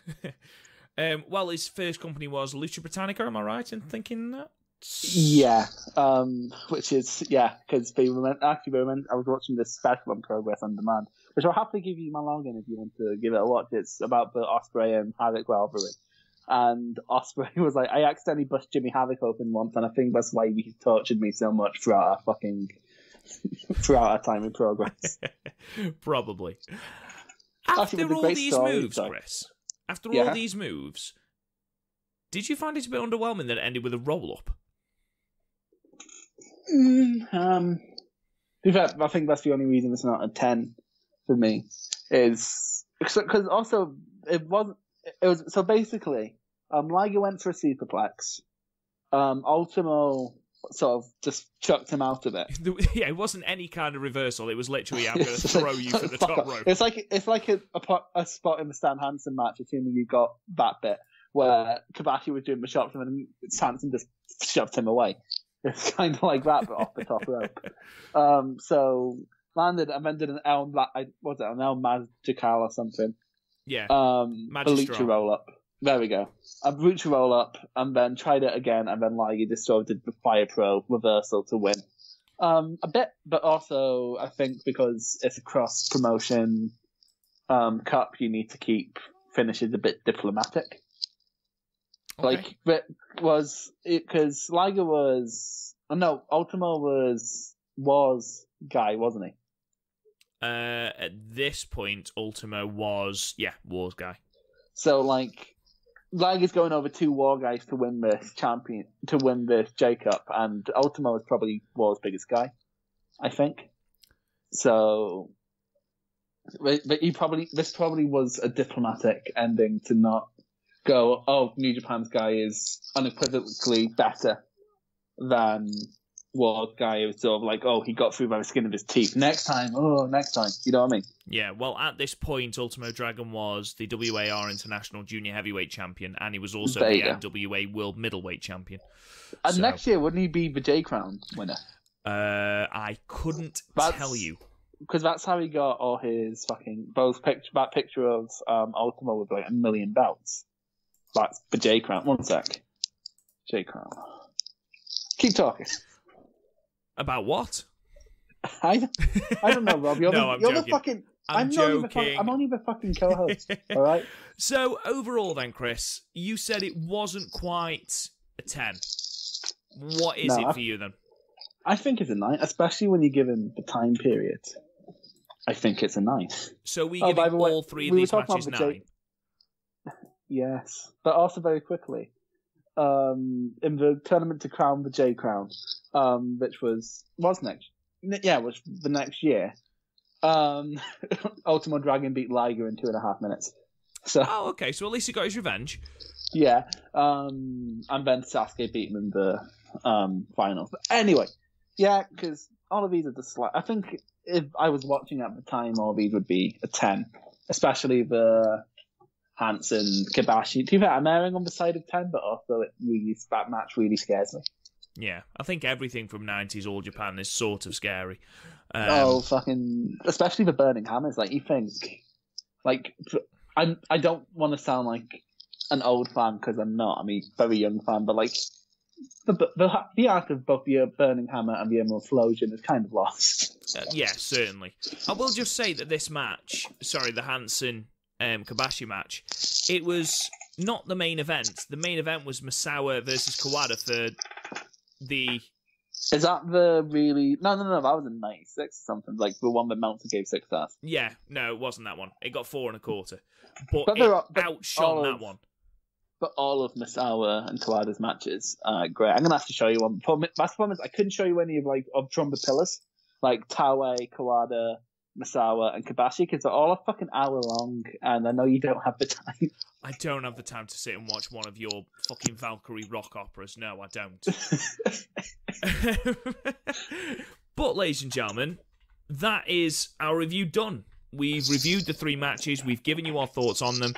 um, well, his first company was Lucha Britannica, am I right in thinking that? Yeah, um, which is, yeah, because they were, actually, they were, I was watching this special on Progress on Demand, which I'll happily give you my login if you want to give it a watch. It's about the Ospreay and Havoc rivalry. And Ospreay was like, I accidentally bust Jimmy Havoc open once, and I think that's why he tortured me so much throughout our fucking, throughout our time in Progress. Probably. After actually, all these story, moves, so. Chris, after yeah. all these moves, did you find it a bit underwhelming that it ended with a roll-up? Mm, um, in fact, I think that's the only reason it's not a ten for me. Is because also it wasn't. It was so basically. Um, Liger went for a superplex. Um, Ultimo sort of just chucked him out of it. Yeah, it wasn't any kind of reversal. It was literally, I'm going to throw like, you for the top rope. It's like it's like a, a, a spot in the Stan Hansen match, assuming you got that bit where Kobashi was doing the shot to him and Hansen just shoved him away. It's kind of like that, but off the top rope. Um, so landed and then did an El was it an El Magical or something? Yeah. Um, Lucha roll up. There we go. A Lucha roll up, and then tried it again, and then Liger just sort of did the Fire Pro reversal to win. Um, a bit, but also I think because it's a cross promotion um, cup, you need to keep finishes a bit diplomatic. Okay. Like, but was it because Liger was? Oh no, Ultimo was was guy, wasn't he? Uh, at this point, Ultimo was yeah, War's guy. So like, Liger's going over two War guys to win this champion, to win this J Cup, and Ultimo is probably War's biggest guy, I think. So, but, but he probably this probably was a diplomatic ending to not go, oh, New Japan's guy is unequivocally better than Ward's guy. It was sort of like, oh, he got through by the skin of his teeth. Next time, oh, next time. You know what I mean? Yeah, well, at this point, Ultimo Dragon was the W A R International Junior Heavyweight Champion, and he was also the N W A World Middleweight Champion. And so, next year, wouldn't he be the J-Crown winner? Uh, I couldn't that's, tell you. Because that's how he got all his fucking... both picture, that picture of um, Ultimo with like a million belts. That's the J Crown. One sec. J Crown. Keep talking. About what? I, I don't know, Rob. You're, no, the, I'm you're joking. the fucking. I'm, I'm joking. Not even, I'm only the fucking co-host. All right. So overall, then, Chris, you said it wasn't quite a ten. What is no, it for I, you then? I think it's a nine, especially when you give him the time period. I think it's a nine. So we oh, give him all way, three of we these matches nine. J- Yes, but also very quickly, um, in the tournament to crown the J Crown, um, which was was next, yeah, was the next year. Um, Ultimo Dragon beat Liger in two and a half minutes. So, oh, okay, so at least he got his revenge. Yeah, um, and then Sasuke beat him in the um, finals. But anyway, yeah, because all of these are just like, I think if I was watching at the time, all of these would be a ten, especially the Hansen, Kobashi. To be fair, I'm erring on the side of ten, but also it really, that match really scares me. Yeah, I think everything from nineties All Japan is sort of scary. Um, oh, fucking... Especially the Burning Hammers. Like, you think... Like, I I don't want to sound like an old fan, because I'm not. I mean, very young fan, but, like, the the, the art of both the Burning Hammer and the Emerald Flosion is kind of lost. Uh, yeah, certainly. I will just say that this match... Sorry, the Hansen... Um, Kobashi match, it was not the main event. The main event was Misawa versus Kawada for the... Is that the really... No, no, no, that was in ninety-six or something, like the one that Meltzer gave six stars. Yeah, no, it wasn't that one. It got four and a quarter. But, but it are, but outshone of, that one. But all of Misawa and Kawada's matches are great. I'm going to have to show you one. That's the problem is I couldn't show you any of, like, of Trumba Pillars, like Taue, Kawada... Misawa and Kobashi, because they're all a fucking hour long, and I know you don't have the time. I don't have the time to sit and watch one of your fucking Valkyrie rock operas. No, I don't. But, ladies and gentlemen, that is our review done. We've reviewed the three matches. We've given you our thoughts on them.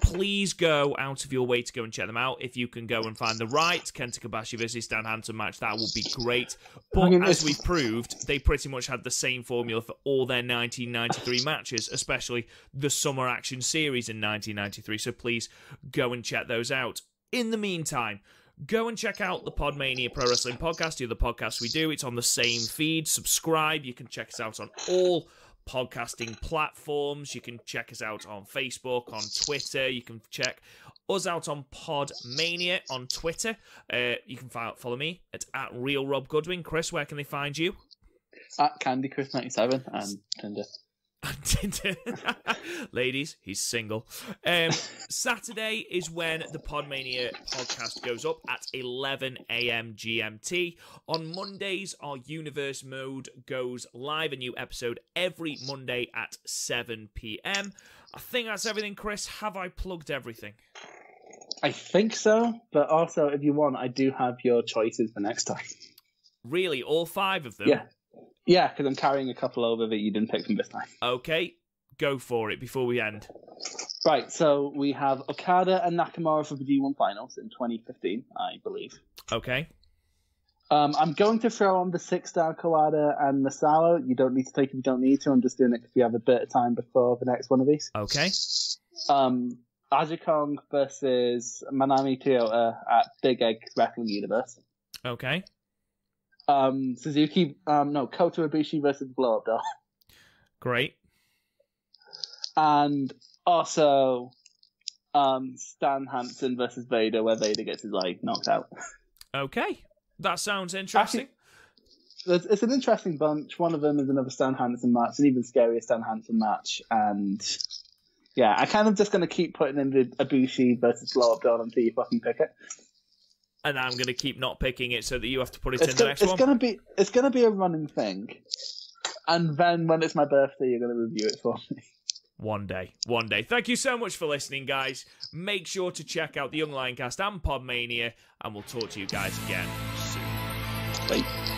Please go out of your way to go and check them out. If you can go and find the right Kenta Kobashi versus Stan Hansen match, that would be great. But I mean, as we proved, they pretty much had the same formula for all their nineteen ninety-three matches, especially the Summer Action Series in nineteen ninety-three. So please go and check those out. In the meantime, go and check out the Podmania Pro Wrestling Podcast, the other podcast we do. It's on the same feed. Subscribe. You can check us out on all podcasting platforms. You can check us out on Facebook, on Twitter. You can check us out on Podmania on Twitter. Uh, you can follow me at, at Real Rob Goodwin. Chris, where can they find you? At Candy Chris ninety-seven and Tinder. And Tinder. Ladies, he's single. Um, Saturday is when the Podmania podcast goes up at eleven a.m. G M T. On Mondays, our Universe Mode goes live, a new episode every Monday at seven p.m. I think that's everything, Chris. Have I plugged everything? I think so, but also, if you want, I do have your choices for next time. Really? All five of them? Yeah. Yeah, because I'm carrying a couple over that you didn't pick from this time. Okay, go for it before we end. Right, so we have Okada and Nakamura for the D one Finals in twenty fifteen, I believe. Okay. Um, I'm going to throw on the six-star Kawada and Misawa. You don't need to take it if you don't need to. I'm just doing it because we have a bit of time before the next one of these. Okay. Um, Ajikong versus Manami Toyota at Big Egg Wrestling Universe. Okay. um, Suzuki, um, no, Kota Ibushi versus Blow-Up Doll. Great. And also um, Stan Hansen versus Vader, where Vader gets his leg knocked out. Okay, that sounds interesting. Actually, it's an interesting bunch. One of them is another Stan Hansen match, an even scarier Stan Hansen match, and yeah, I kind of just going to keep putting in the Ibushi versus Blow-Up Doll until you fucking pick it. And I'm going to keep not picking it so that you have to put it it's in gonna, the next it's one. Gonna be, it's going to be a running thing. And then when it's my birthday, you're going to review it for me. One day. One day. Thank you so much for listening, guys. Make sure to check out the Young Lion Cast and Podmania, and we'll talk to you guys again soon. Bye.